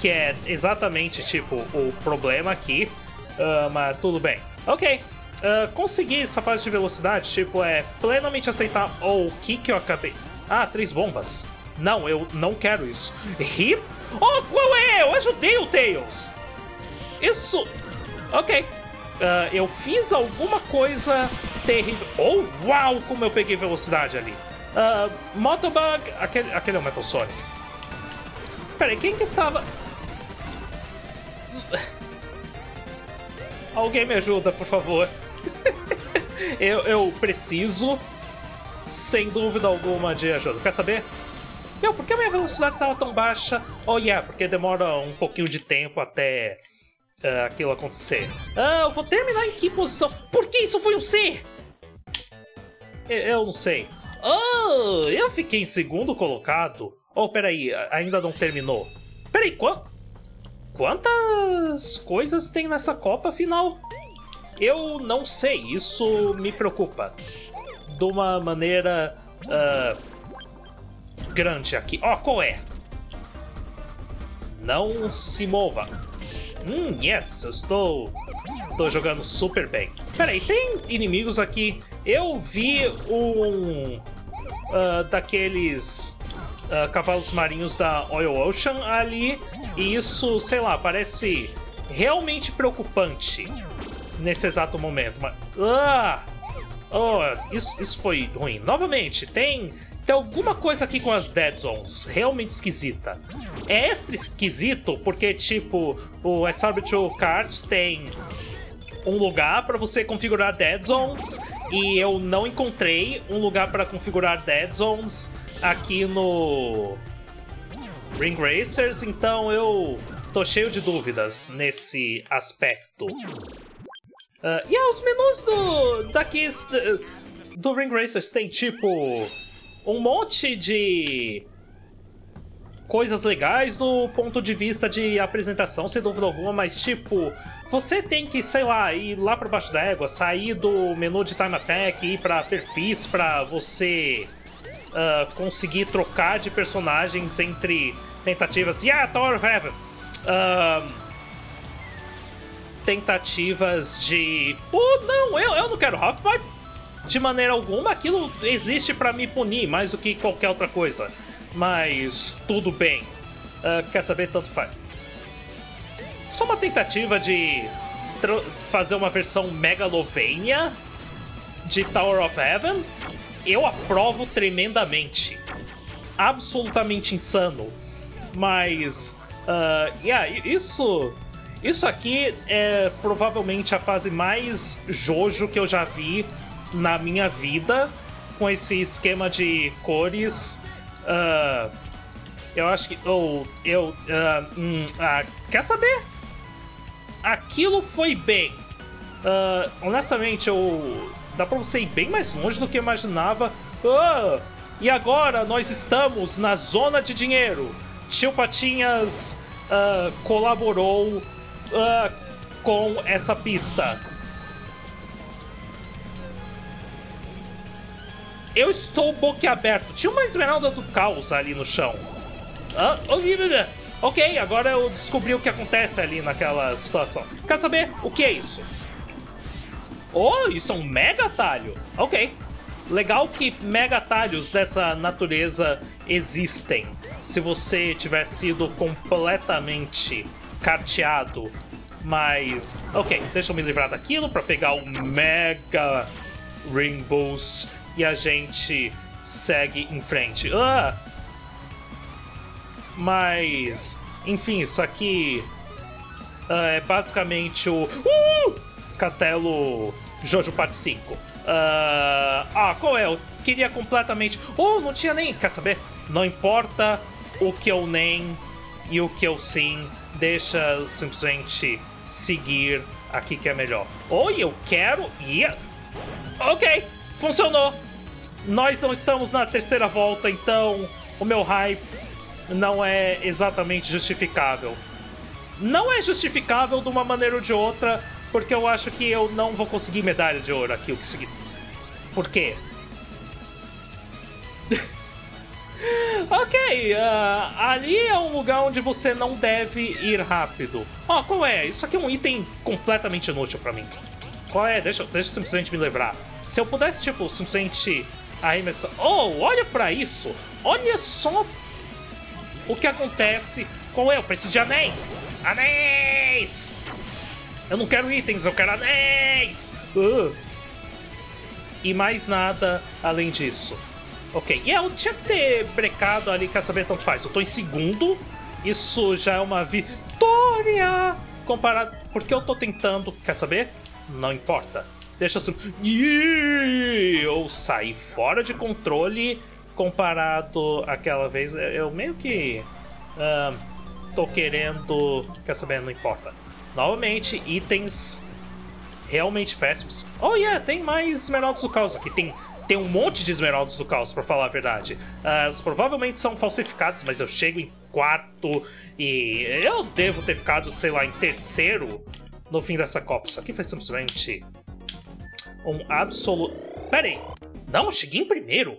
que é exatamente, tipo, o problema aqui, mas tudo bem. Ok, conseguir essa fase de velocidade, tipo, é plenamente aceitar... Oh, o que que eu acabei... Ah, 3 bombas. Não, eu não quero isso. Hip? Oh, qual é? Eu ajudei o Tails! Isso... Ok. Eu fiz alguma coisa terrível. Oh, uau, como eu peguei velocidade ali. Motobug... Aquele é o Maple Sonic. Peraí, quem que estava... Alguém me ajuda, por favor. eu preciso, sem dúvida alguma, de ajuda. Quer saber? Meu, por que a minha velocidade estava tão baixa? Oh, yeah, porque demora um pouquinho de tempo até... aquilo acontecer. Eu vou terminar em que posição? Por que isso foi um C? Eu não sei. Oh, eu fiquei em 2º colocado. Oh, peraí, ainda não terminou. Peraí, quantas coisas tem nessa Copa final? Eu não sei, isso me preocupa. De uma maneira grande aqui. Ó, qual é? Não se mova. Yes, eu estou jogando super bem. Peraí, tem inimigos aqui. Eu vi um daqueles cavalos marinhos da Oil Ocean ali. E isso, sei lá, parece realmente preocupante nesse exato momento. Mas, isso foi ruim. Novamente, tem alguma coisa aqui com as Dead Zones, realmente esquisita. É extra esquisito porque, tipo, o SRB2 Kart tem um lugar para você configurar Dead Zones e eu não encontrei um lugar para configurar Dead Zones aqui no Ring Racers, então eu tô cheio de dúvidas nesse aspecto. E os menus do Ring Racers tem, tipo... um monte de coisas legais do ponto de vista de apresentação, sem dúvida alguma, mas tipo, você tem que, sei lá, ir lá pra baixo da égua, sair do menu de Time Attack, ir pra perfis pra você conseguir trocar de personagens entre tentativas. Tower of Heaven! Tentativas de... Oh, não, eu não quero Half, mas... De maneira alguma, aquilo existe pra me punir, mais do que qualquer outra coisa. Mas tudo bem. Quer saber? Tanto faz. Só uma tentativa de fazer uma versão megalovênia de Tower of Heaven. Eu aprovo tremendamente. Absolutamente insano. Mas... isso aqui é provavelmente a fase mais Jojo que eu já vi na minha vida com esse esquema de cores. Eu acho que... quer saber? Aquilo foi bem. Honestamente, dá pra você ir bem mais longe do que eu imaginava. E agora nós estamos na zona de dinheiro. Tio Patinhas colaborou com essa pista. Eu estou boquiaberto. Tinha uma Esmeralda do Caos ali no chão. Ok, agora eu descobri o que acontece ali naquela situação. Quer saber o que é isso? Oh, isso é um mega atalho. Ok. Legal que mega atalhos dessa natureza existem. Se você tiver sido completamente carteado. Mas... ok, deixa eu me livrar daquilo para pegar o mega Rainbows. E a gente segue em frente. Mas... enfim, isso aqui... é basicamente o... Castelo Jojo Part 5. Qual é? Eu queria completamente... não tinha nem... quer saber? Não importa o que eu nem e o que eu sim. Deixa eu simplesmente seguir aqui que é melhor. Eu quero... ok, funcionou. Nós não estamos na terceira volta, então o meu hype não é exatamente justificável. Não é justificável de uma maneira ou de outra... porque eu acho que eu não vou conseguir medalha de ouro aqui, o que seguir. Por quê? Ok, ali é um lugar onde você não deve ir rápido. Qual é? Isso aqui é um item completamente inútil pra mim. Qual é? Deixa eu simplesmente me livrar. Se eu pudesse, tipo, simplesmente arremessar... olha pra isso! Olha só o que acontece. Qual é? Eu preciso de anéis! Anéis! Eu não quero itens, eu quero anéis! E mais nada além disso. Ok, eu tinha que ter brecado ali, quer saber, tanto faz. Eu tô em segundo, isso já é uma vitória! Comparado... porque eu tô tentando, quer saber? Não importa. Deixa eu... eu saí fora de controle comparado àquela vez. Eu meio que... tô querendo... quer saber, não importa. Novamente, itens realmente péssimos. Tem mais Esmeraldas do Caos aqui. Tem um monte de Esmeraldas do Caos, pra falar a verdade. Elas provavelmente são falsificadas, mas eu chego em quarto e eu devo ter ficado, sei lá, em terceiro no fim dessa Copa. Isso aqui foi simplesmente um absoluto... pera aí! Não, eu cheguei em primeiro?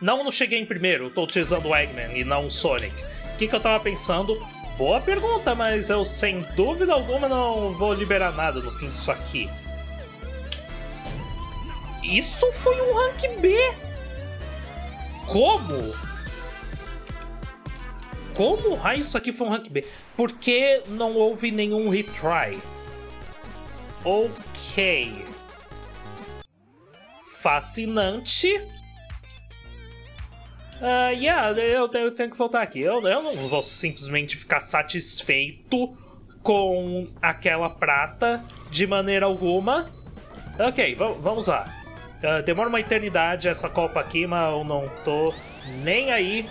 Não cheguei em primeiro. Eu tô utilizando o Eggman e não o Sonic. O que eu tava pensando... boa pergunta, mas eu sem dúvida alguma não vou liberar nada no fim disso aqui. Isso foi um rank B? Como? Como raio isso aqui foi um rank B? Por que não houve nenhum retry? Ok. Fascinante. Eu tenho que voltar aqui. Eu não vou simplesmente ficar satisfeito com aquela prata de maneira alguma. Ok, vamos lá. Demora uma eternidade essa Copa aqui, mas eu não tô nem aí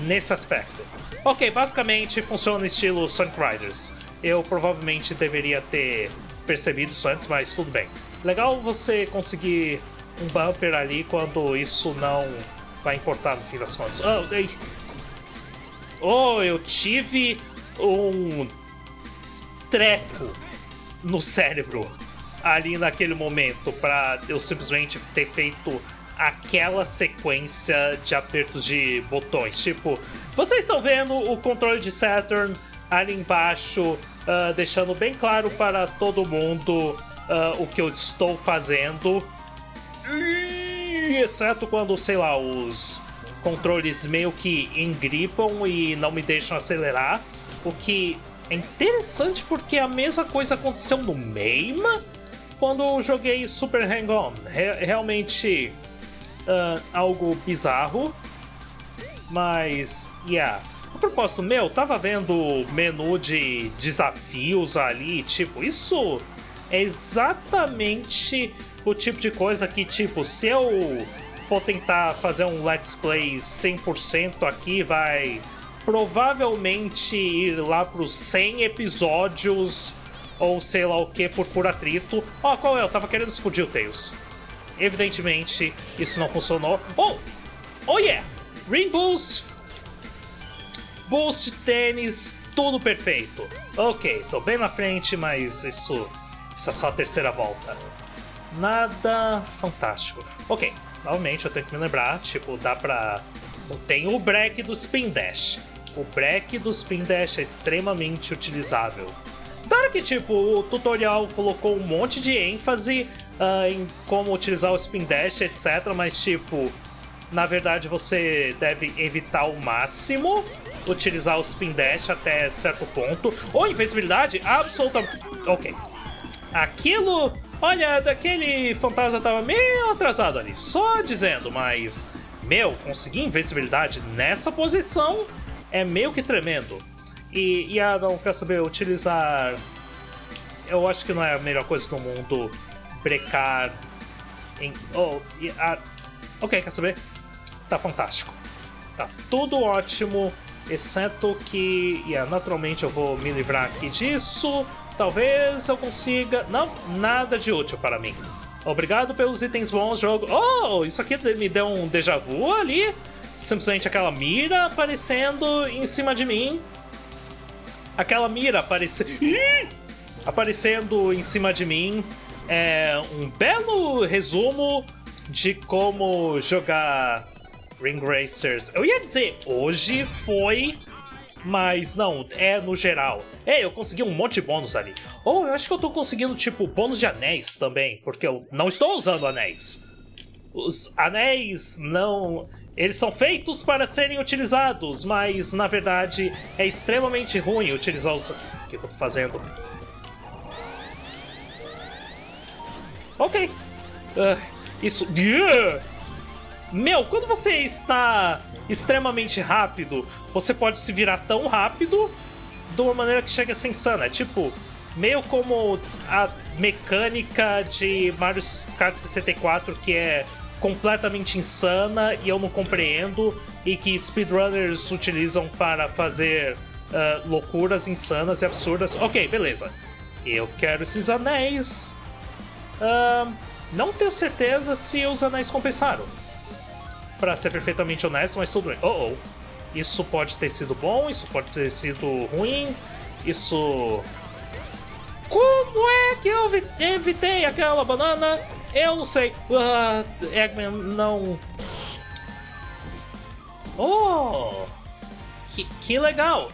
nesse aspecto. Ok, basicamente funciona estilo Sonic Riders. Eu provavelmente deveria ter percebido isso antes, mas tudo bem. Legal você conseguir um bumper ali quando isso não... vai importar no fim das contas. Eu tive um treco no cérebro ali naquele momento pra eu simplesmente ter feito aquela sequência de apertos de botões. Tipo, vocês estão vendo o controle de Saturn ali embaixo, deixando bem claro para todo mundo o que eu estou fazendo. Exceto quando, sei lá, os controles meio que engripam e não me deixam acelerar. O que é interessante porque a mesma coisa aconteceu no Meima quando eu joguei Super Hang-On. Realmente algo bizarro. Mas, a propósito, eu tava vendo o menu de desafios ali. Tipo, isso é exatamente o tipo de coisa que, tipo, se eu for tentar fazer um Let's Play 100% aqui, vai provavelmente ir lá pros 100 episódios ou sei lá o que por puro atrito. Ó, qual é? Eu tava querendo explodir o Tails. Evidentemente, isso não funcionou. Oh! Oh yeah! Rainbows! Boost, tênis, tudo perfeito. Ok, tô bem na frente, mas isso é só a terceira volta. Nada fantástico. Ok, novamente eu tenho que me lembrar, tipo, dá pra... Tem o break do Spin Dash. O break do Spin Dash é extremamente utilizável. Claro que, tipo, o tutorial colocou um monte de ênfase em como utilizar o Spin Dash, etc. Mas, tipo, na verdade você deve evitar ao máximo utilizar o Spin Dash até certo ponto. Ou invencibilidade, absolutamente... Ok. Aquilo... Olha, daquele fantasma tava meio atrasado ali, só dizendo, mas... Meu, conseguir invencibilidade nessa posição é meio que tremendo. E ah, não, quer saber, utilizar... Eu acho que não é a melhor coisa do mundo brecar em... Oh, e, ah, ok, quer saber? Tá fantástico. Tá tudo ótimo, exceto que... naturalmente eu vou me livrar aqui disso. Talvez eu consiga... Não, nada de útil para mim. Obrigado pelos itens bons, jogo. Oh, isso aqui me deu um déjà vu ali. Simplesmente aquela mira aparecendo em cima de mim. Aquela mira aparecendo em cima de mim é um belo resumo de como jogar Ring Racers. Eu ia dizer, hoje foi, mas não, é no geral. Ei, eu consegui um monte de bônus ali. Ou eu acho que eu tô conseguindo, tipo, bônus de anéis também, porque eu não estou usando anéis. Os anéis não... Eles são feitos para serem utilizados, mas, na verdade, é extremamente ruim utilizar os... O que eu tô fazendo? Ok. Isso... Meu, quando você está extremamente rápido, você pode se virar tão rápido de uma maneira que chega a ser insana. É tipo, meio como a mecânica de Mario Kart 64, que é... completamente insana e eu não compreendo, e que speedrunners utilizam para fazer loucuras insanas e absurdas. Ok, beleza. Eu quero esses anéis. Não tenho certeza se os anéis compensaram, para ser perfeitamente honesto, mas tudo bem. Oh, oh. Isso pode ter sido bom, isso pode ter sido ruim, isso... Como é que eu evitei aquela banana? Eu não sei. Eggman, não... Oh! Que legal!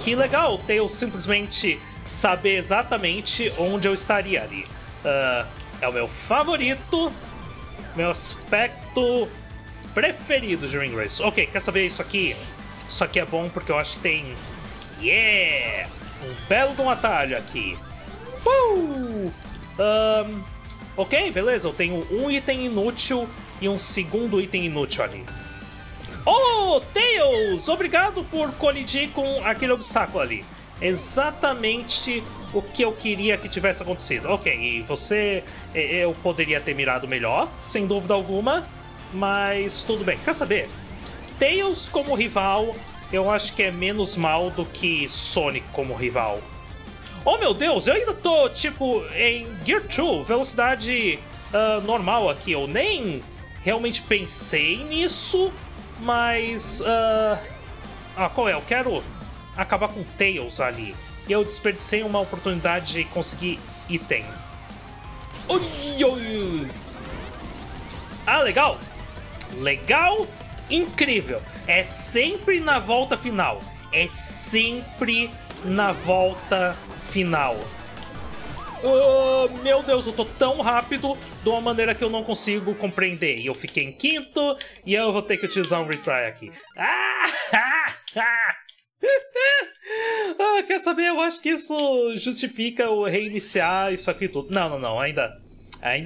Que legal ter eu simplesmente saber exatamente onde eu estaria ali. É o meu favorito, meu aspecto preferido de Ring Race. Ok, quer saber isso aqui? Isso aqui é bom porque eu acho que tem... Yeah! Um belo de um atalho aqui. Ok, beleza, eu tenho um item inútil e um segundo item inútil ali. Oh, Tails! Obrigado por colidir com aquele obstáculo ali. Exatamente o que eu queria que tivesse acontecido. Ok, e você... Eu poderia ter mirado melhor, sem dúvida alguma, mas tudo bem. Quer saber? Tails como rival, eu acho que é menos mal do que Sonic como rival. Oh meu Deus, eu ainda tô, tipo, em Gear 2, velocidade normal aqui. Eu nem realmente pensei nisso, mas... qual é? Eu quero acabar com Tails ali. E eu desperdicei uma oportunidade de conseguir item. Ah, legal! Legal, incrível! É sempre na volta final. É sempre na volta final. Oh, meu Deus, eu tô tão rápido de uma maneira que eu não consigo compreender. E eu fiquei em quinto e eu vou ter que utilizar um retry aqui. Quer saber? Eu acho que isso justifica o reiniciar isso aqui tudo. Não, não, não. Ainda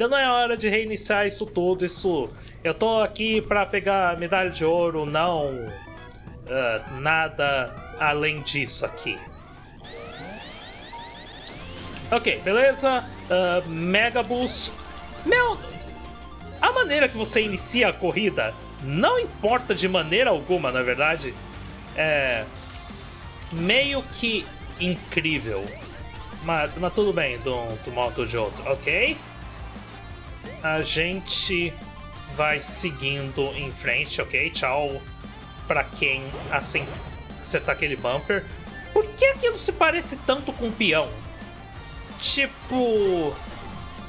não é hora de reiniciar isso tudo. Isso. Eu tô aqui pra pegar medalha de ouro, não nada além disso aqui. Ok, beleza. Mega Boost. Meu, a maneira que você inicia a corrida não importa de maneira alguma, na verdade. É meio que incrível. Mas tudo bem, de um modo ou de outro, ok? A gente vai seguindo em frente, ok? Tchau pra quem acertar aquele bumper. Por que aquilo se parece tanto com um peão? Tipo...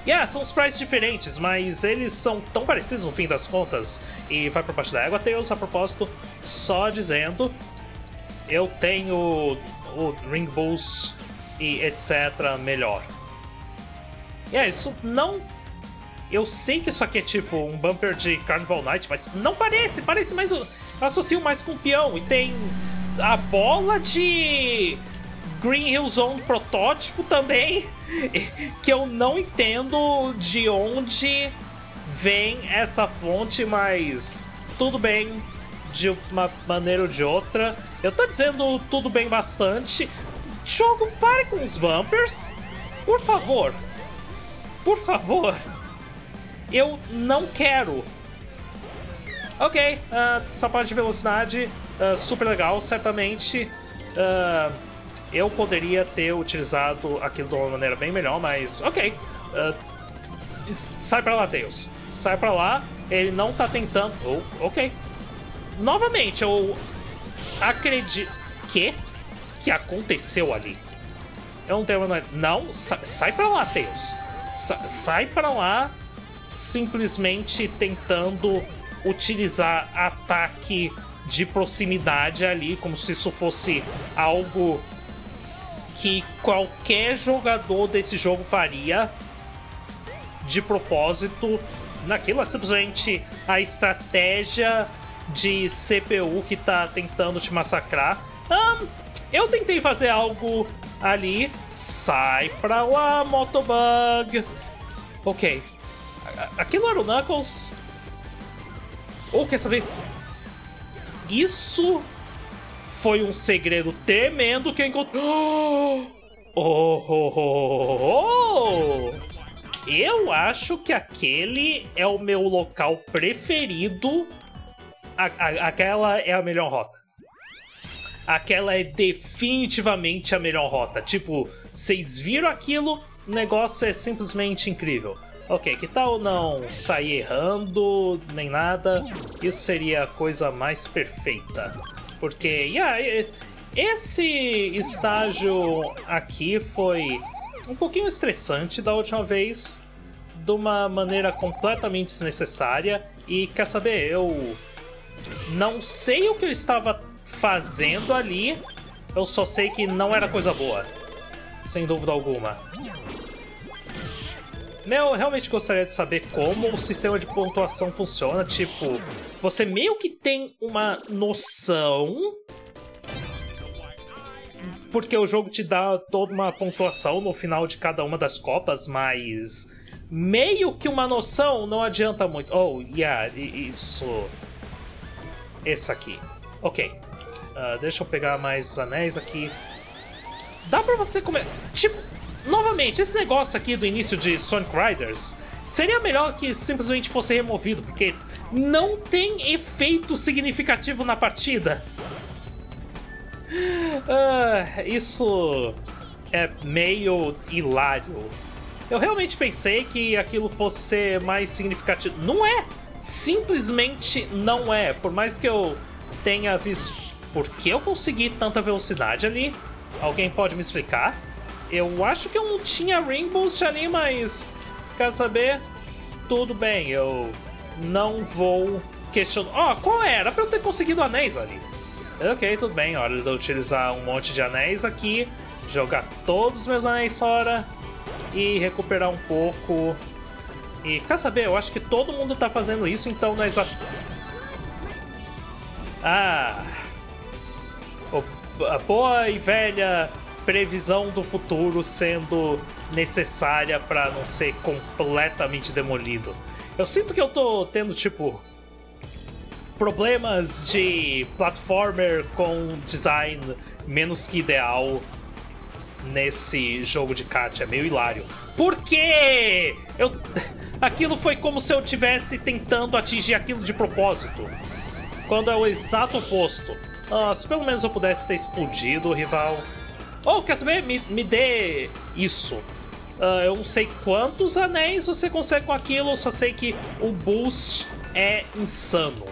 yeah, são sprites diferentes, mas eles são tão parecidos no fim das contas. E vai pra baixo da água, Tails, a propósito, só dizendo... eu tenho o Rainbows e etc melhor. Yeah, isso não... eu sei que isso aqui é tipo um bumper de Carnival Night, mas não parece, parece mais... eu associo mais com o peão, e tem a bola de Green Hill Zone protótipo também, que eu não entendo de onde vem essa fonte, mas tudo bem de uma maneira ou de outra. Eu tô dizendo tudo bem bastante. Jogo, pare com os bumpers, por favor. Por favor. Eu não quero. Ok, essa parte de velocidade, super legal, certamente. Eu poderia ter utilizado aquilo de uma maneira bem melhor, mas ok. Sai pra lá, Tails. Sai pra lá, ele não tá tentando... oh, ok. Novamente, eu acredito... que aconteceu ali? Eu não tenho... não, sai pra lá, Tails. Sai pra lá, simplesmente tentando utilizar ataque de proximidade ali, como se isso fosse algo que qualquer jogador desse jogo faria de propósito. Naquilo é simplesmente a estratégia de CPU que tá tentando te massacrar. Eu tentei fazer algo ali. Sai pra lá, Motobug. Ok. Aquilo era o Knuckles. Ou quer saber? Isso foi um segredo tremendo que eu encontrei. Oh. Eu acho que aquele é o meu local preferido. Aquela é a melhor rota. Aquela é definitivamente a melhor rota. Tipo, vocês viram aquilo? O negócio é simplesmente incrível. Ok, que tal não sair errando, nem nada? Isso seria a coisa mais perfeita. Porque, yeah, esse estágio aqui foi um pouquinho estressante da última vez, de uma maneira completamente desnecessária. E, quer saber, eu não sei o que eu estava fazendo ali, eu só sei que não era coisa boa, sem dúvida alguma. Meu, eu realmente gostaria de saber como o sistema de pontuação funciona. Tipo, você meio que tem uma noção, porque o jogo te dá toda uma pontuação no final de cada uma das copas, mas meio que uma noção não adianta muito. Oh, yeah, isso. Esse aqui. Ok. Deixa eu pegar mais os anéis aqui. Dá pra você comer... tipo... novamente, esse negócio aqui do início de Sonic Riders seria melhor que simplesmente fosse removido, porque não tem efeito significativo na partida. Isso é meio hilário. Eu realmente pensei que aquilo fosse ser mais significativo. Não é! Simplesmente não é. Por mais que eu tenha visto por que eu consegui tanta velocidade ali, alguém pode me explicar? Eu acho que eu não tinha Rainbows ali, mas... quer saber? Tudo bem, eu não vou questionar... ó, qual era? Pra eu ter conseguido anéis ali. Ok, tudo bem. Hora de eu utilizar um monte de anéis aqui. Jogar todos os meus anéis fora. E recuperar um pouco. E quer saber? Eu acho que todo mundo tá fazendo isso, então nós... a boa e velha... previsão do futuro sendo necessária para não ser completamente demolido. Eu sinto que eu tô tendo, tipo, problemas de platformer com design menos que ideal nesse jogo de kart. É meio hilário. Por quê? Eu... Aquilo foi como se eu estivesse tentando atingir aquilo de propósito, quando é o exato oposto. Ah, se pelo menos eu pudesse ter explodido o rival. Oh, quer saber? Me dê isso. Eu não sei quantos anéis você consegue com aquilo, eu só sei que o boost é insano.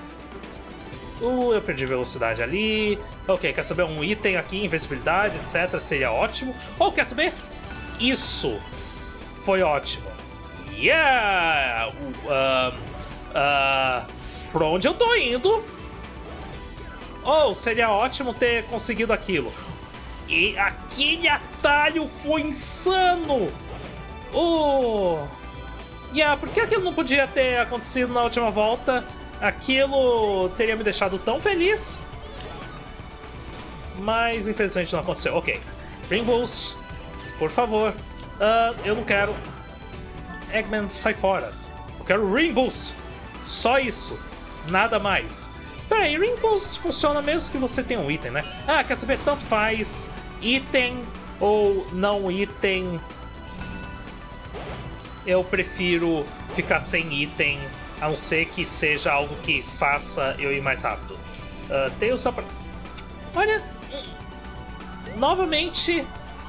Eu perdi velocidade ali. Ok, quer saber? Um item aqui, invencibilidade, etc. Seria ótimo. Oh, quer saber? Isso foi ótimo. Yeah! Pra onde eu tô indo? Oh, seria ótimo ter conseguido aquilo. E aquele atalho foi insano! Por que aquilo não podia ter acontecido na última volta? Aquilo teria me deixado tão feliz. Mas infelizmente não aconteceu. Ok. Rainbows, por favor. Eu não quero. Eggman, sai fora. Eu quero Rainbows. Só isso. Nada mais. Peraí, Rainbows funciona mesmo que você tenha um item, né? Ah, quer saber? Tanto faz. Item ou não item. Eu prefiro ficar sem item, a não ser que seja algo que faça eu ir mais rápido. Tails só pra... Olha... Novamente,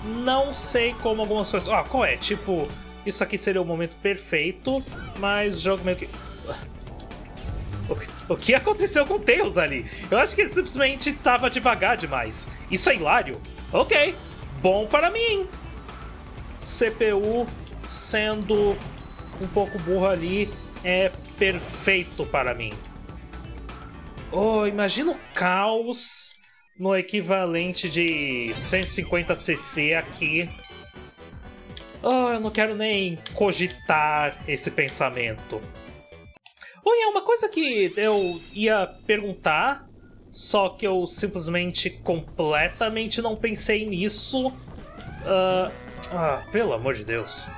não sei como algumas coisas... Ah, qual é? Tipo, isso aqui seria o momento perfeito, mas o jogo meio que... O que aconteceu com o Tails ali? Eu acho que ele simplesmente estava devagar demais. Isso é hilário. Ok, bom para mim. CPU sendo um pouco burro ali é perfeito para mim. Oh, imagina o caos no equivalente de 150cc aqui. Oh, eu não quero nem cogitar esse pensamento. Olha, uma coisa que eu ia perguntar, só que eu simplesmente completamente não pensei nisso. Pelo amor de Deus.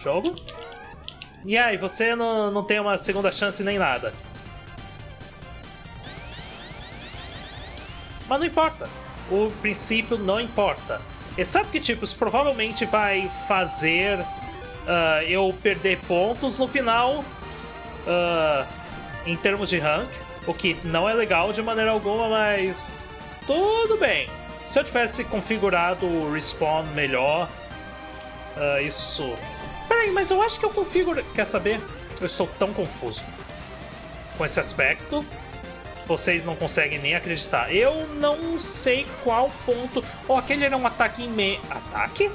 Jogo? E aí, você não tem uma segunda chance nem nada. Mas não importa. O princípio não importa. Exceto que, tipo, isso provavelmente vai fazer eu perder pontos no final... em termos de rank, o que não é legal de maneira alguma, mas tudo bem. Se eu tivesse configurado o respawn melhor, isso... Peraí, mas eu acho que eu configuro... Quer saber? Eu estou tão confuso com esse aspecto. Vocês não conseguem nem acreditar. Eu não sei qual ponto... Oh, aquele era um ataque imenso... Ataque?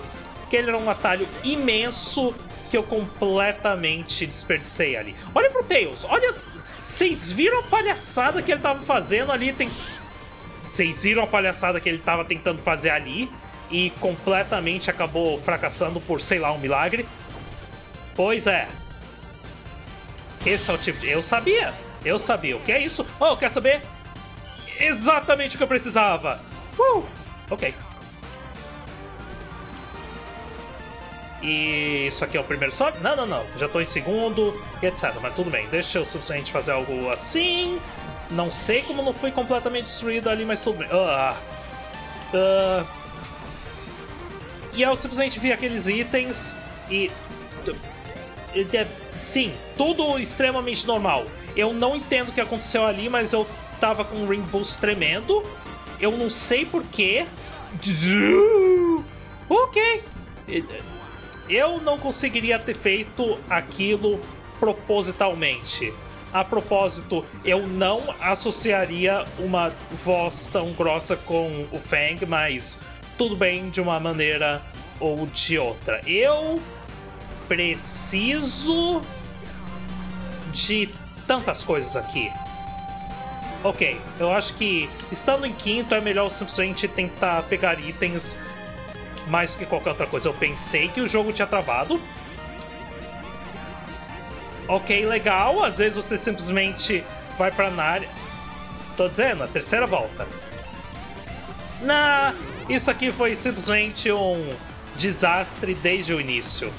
Aquele era um atalho imenso... que eu completamente desperdicei ali. Olha pro Tails, olha... Vocês viram a palhaçada que ele tava fazendo ali? Vocês viram a palhaçada que ele tava tentando fazer ali? E completamente acabou fracassando por, sei lá, um milagre? Pois é. Esse é o tipo de... Eu sabia. O que é isso? Oh, quer saber? Exatamente o que eu precisava. Ok. E isso aqui é o primeiro sobe? Não. Já tô em segundo, etc. Mas tudo bem, deixa eu simplesmente fazer algo assim. Não sei como não fui completamente destruído ali, mas tudo bem. E eu simplesmente vi aqueles itens e... Sim, tudo extremamente normal. Eu não entendo o que aconteceu ali, mas eu tava com um ring boost tremendo. Eu não sei porquê. Ok. Eu não conseguiria ter feito aquilo propositalmente. A propósito, eu não associaria uma voz tão grossa com o Fang, mas tudo bem de uma maneira ou de outra. Eu preciso de tantas coisas aqui. Ok, eu acho que estando em quinto é melhor simplesmente tentar pegar itens... mais do que qualquer outra coisa. Eu pensei que o jogo tinha travado. Ok, legal. Às vezes você simplesmente vai pra área. Tô dizendo, a terceira volta. Isso aqui foi simplesmente um desastre desde o início.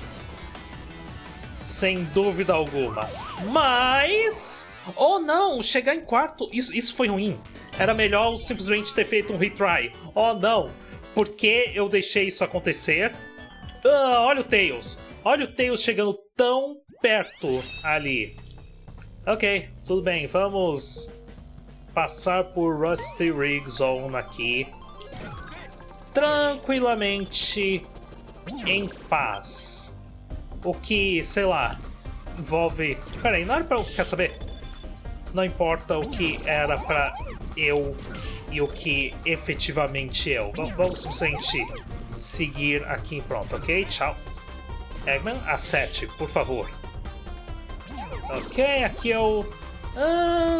Sem dúvida alguma. Mas... Oh não, chegar em quarto... Isso foi ruim. Era melhor simplesmente ter feito um retry. Oh não. Por que eu deixei isso acontecer? Olha o Tails. Olha o Tails chegando tão perto ali. Ok, tudo bem, vamos passar por Rusty Rig Zone aqui tranquilamente, em paz. O que, sei lá, envolve... Peraí, não era pra eu... Quer saber? Não importa o que era pra eu e o que efetivamente eu. Vamos simplesmente seguir aqui em pronto, ok? Tchau. Eggman, acerte, por favor. Ok, aqui eu...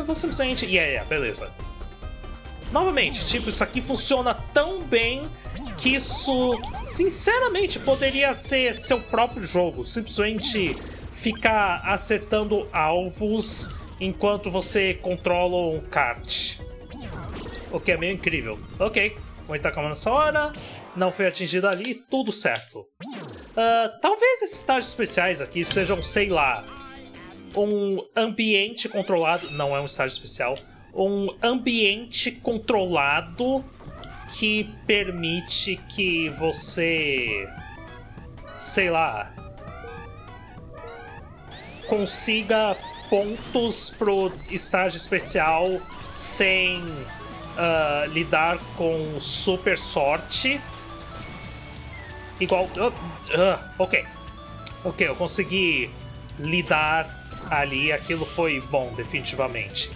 vou simplesmente... Yeah, beleza. Novamente, tipo, isso aqui funciona tão bem que isso, sinceramente, poderia ser seu próprio jogo. Simplesmente ficar acertando alvos enquanto você controla um kart. O que é meio incrível. Ok, vou entrar calma nessa hora. Não foi atingido ali, tudo certo. Talvez esses estágios especiais aqui sejam, sei lá, um ambiente controlado... Não é um estágio especial. Um ambiente controlado que permite que você, sei lá, consiga pontos pro estágio especial sem lidar com super sorte. Igual... Ok, eu consegui lidar ali, aquilo foi bom, definitivamente.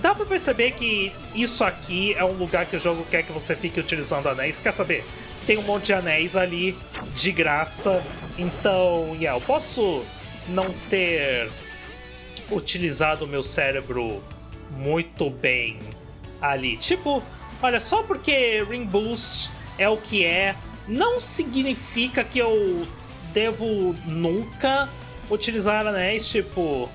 Dá pra perceber que isso aqui é um lugar que o jogo quer que você fique utilizando anéis. Quer saber? Tem um monte de anéis ali, de graça. Então, eu posso não ter utilizado o meu cérebro muito bem ali. Tipo, olha, só porque Rainbows é o que é, não significa que eu devo nunca utilizar anéis. Tipo,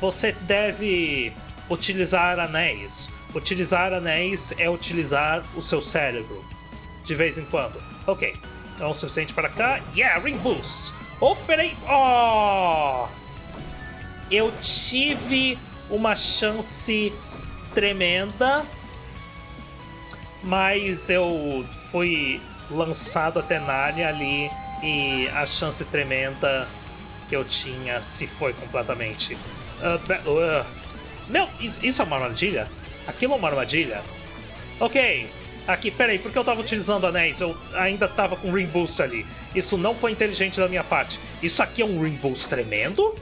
você deve utilizar anéis. Utilizar anéis é utilizar o seu cérebro de vez em quando. Ok, então o suficiente para cá. Yeah, Ring Boost. Oh, peraí. Oh! Eu tive uma chance tremenda, mas eu fui lançado até na área ali e a chance tremenda que eu tinha se foi completamente. Meu, isso é uma armadilha? Aquilo é uma armadilha? Ok, aqui, peraí, por que eu tava utilizando anéis? Eu ainda tava com Ring Boost ali. Isso não foi inteligente da minha parte. Isso aqui é um Ring Boost tremendo?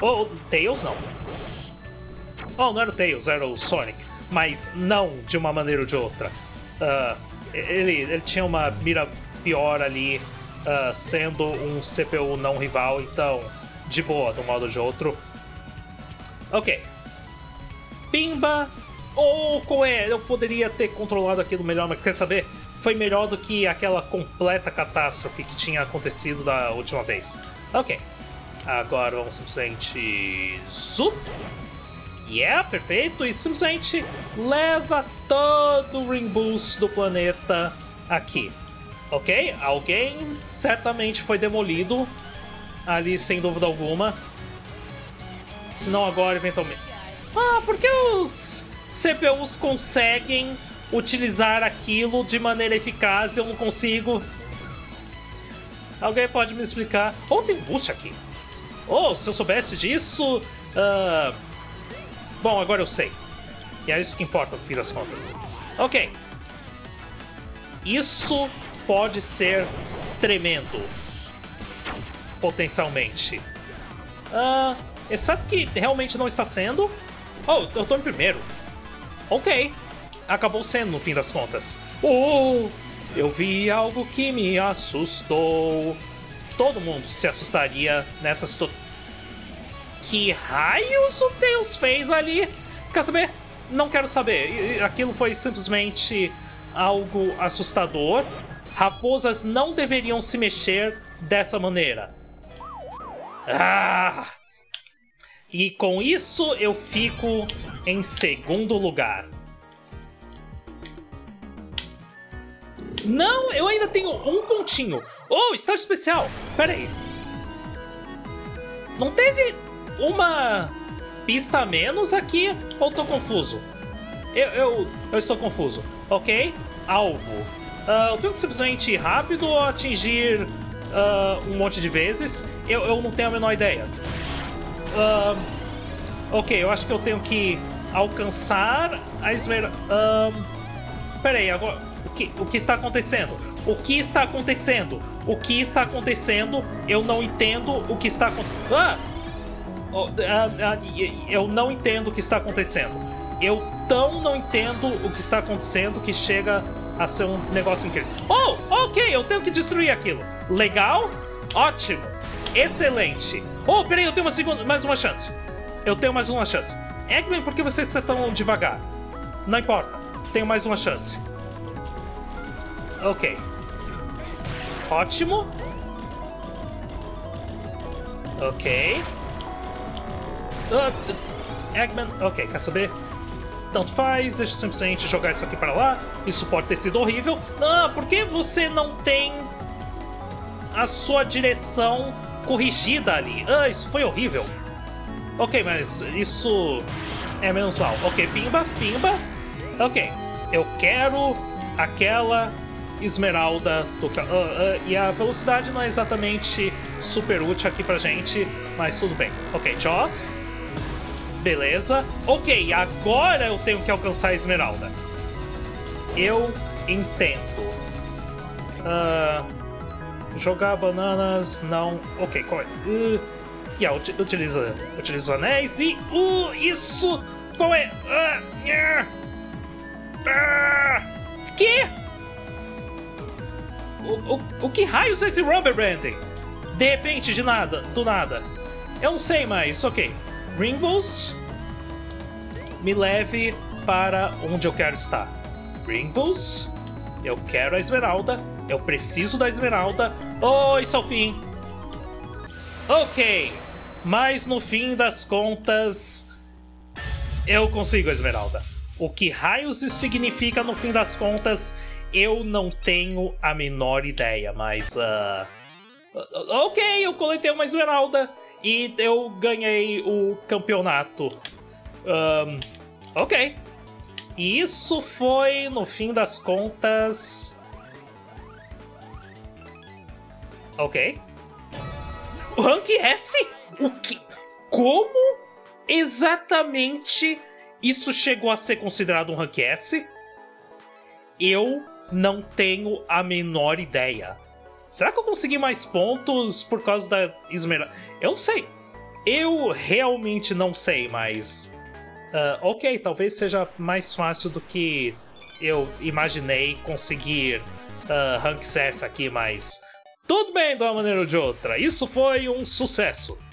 Ou Tails, não. Oh, não era o Tails, era o Sonic. Mas não de uma maneira ou de outra. Ele tinha uma mira pior ali, sendo um CPU não rival, então de boa, de um modo ou de outro. Ok. Pimba ou coelho. Eu poderia ter controlado aquilo melhor, mas quer saber? Foi melhor do que aquela completa catástrofe que tinha acontecido da última vez. Ok. Agora vamos simplesmente... Zup! Yeah, perfeito! E simplesmente leva todo o Ring Boost do planeta aqui. Ok? Alguém certamente foi demolido ali, sem dúvida alguma. Se não agora, eventualmente... porque os CPUs conseguem utilizar aquilo de maneira eficaz e eu não consigo? Alguém pode me explicar? Oh, tem um boost aqui. Oh, se eu soubesse disso... Bom, agora eu sei. E é isso que importa, no fim das contas. Ok. Isso pode ser tremendo. Potencialmente. Exceto que realmente não está sendo... Oh, eu tô em primeiro. Ok. Acabou sendo, no fim das contas. Eu vi algo que me assustou. Todo mundo se assustaria nessa situação. Que raios o Tails fez ali? Quer saber? Não quero saber. Aquilo foi simplesmente algo assustador. Raposas não deveriam se mexer dessa maneira. E com isso eu fico em segundo lugar. Não, eu ainda tenho um pontinho. Oh, estágio especial. Pera aí. Não teve uma pista a menos aqui? Ou tô confuso? Eu estou confuso. Ok, alvo. Eu tenho que simplesmente ir rápido ou atingir um monte de vezes. Eu não tenho a menor ideia. Ok, eu acho que eu tenho que alcançar a Esmeralda... Peraí, agora... O que está acontecendo? O que está acontecendo? O que está acontecendo? Eu não entendo o que está acontecendo. Eu não entendo o que está acontecendo. Eu tão não entendo o que está acontecendo que chega a ser um negócio incrível. Oh, ok, eu tenho que destruir aquilo. Legal, ótimo, excelente. Oh, peraí, eu tenho uma segunda, mais uma chance. Eu tenho mais uma chance. Eggman, por que você está tão devagar? Não importa, tenho mais uma chance. Ok. Ótimo. Ok. Eggman, ok, quer saber? Tanto faz, deixa eu simplesmente jogar isso aqui pra lá. Isso pode ter sido horrível. Ah, por que você não tem a sua direção corrigida ali? Ah, isso foi horrível. Ok, mas isso é menos mal. Ok, pimba, pimba. Ok, eu quero aquela Esmeralda do Caos. E a velocidade não é exatamente super útil aqui pra gente, mas tudo bem. Ok, Joss. Beleza. Ok, agora eu tenho que alcançar a Esmeralda. Eu entendo. Jogar bananas, não. Ok, qual é? Utiliza os anéis e... isso! Qual é? Que? O que raios é esse Rubber Banding? De repente, de nada, do nada. Eu não sei mais, ok. Rainbows, me leve para onde eu quero estar. Rainbows, eu quero a Esmeralda, eu preciso da Esmeralda. Oh, isso é o fim. Ok, mas no fim das contas, eu consigo a Esmeralda. O que raios isso significa no fim das contas, eu não tenho a menor ideia, mas... ok, eu coletei uma Esmeralda. E eu ganhei o campeonato. Ok. E isso foi, no fim das contas... Ok. O Rank S? O que? Como exatamente isso chegou a ser considerado um Rank S? Eu não tenho a menor ideia. Será que eu consegui mais pontos por causa da Esmeralda? Eu não sei. Eu realmente não sei, mas... ok, talvez seja mais fácil do que eu imaginei conseguir Rank S aqui, mas... Tudo bem, de uma maneira ou de outra. Isso foi um sucesso.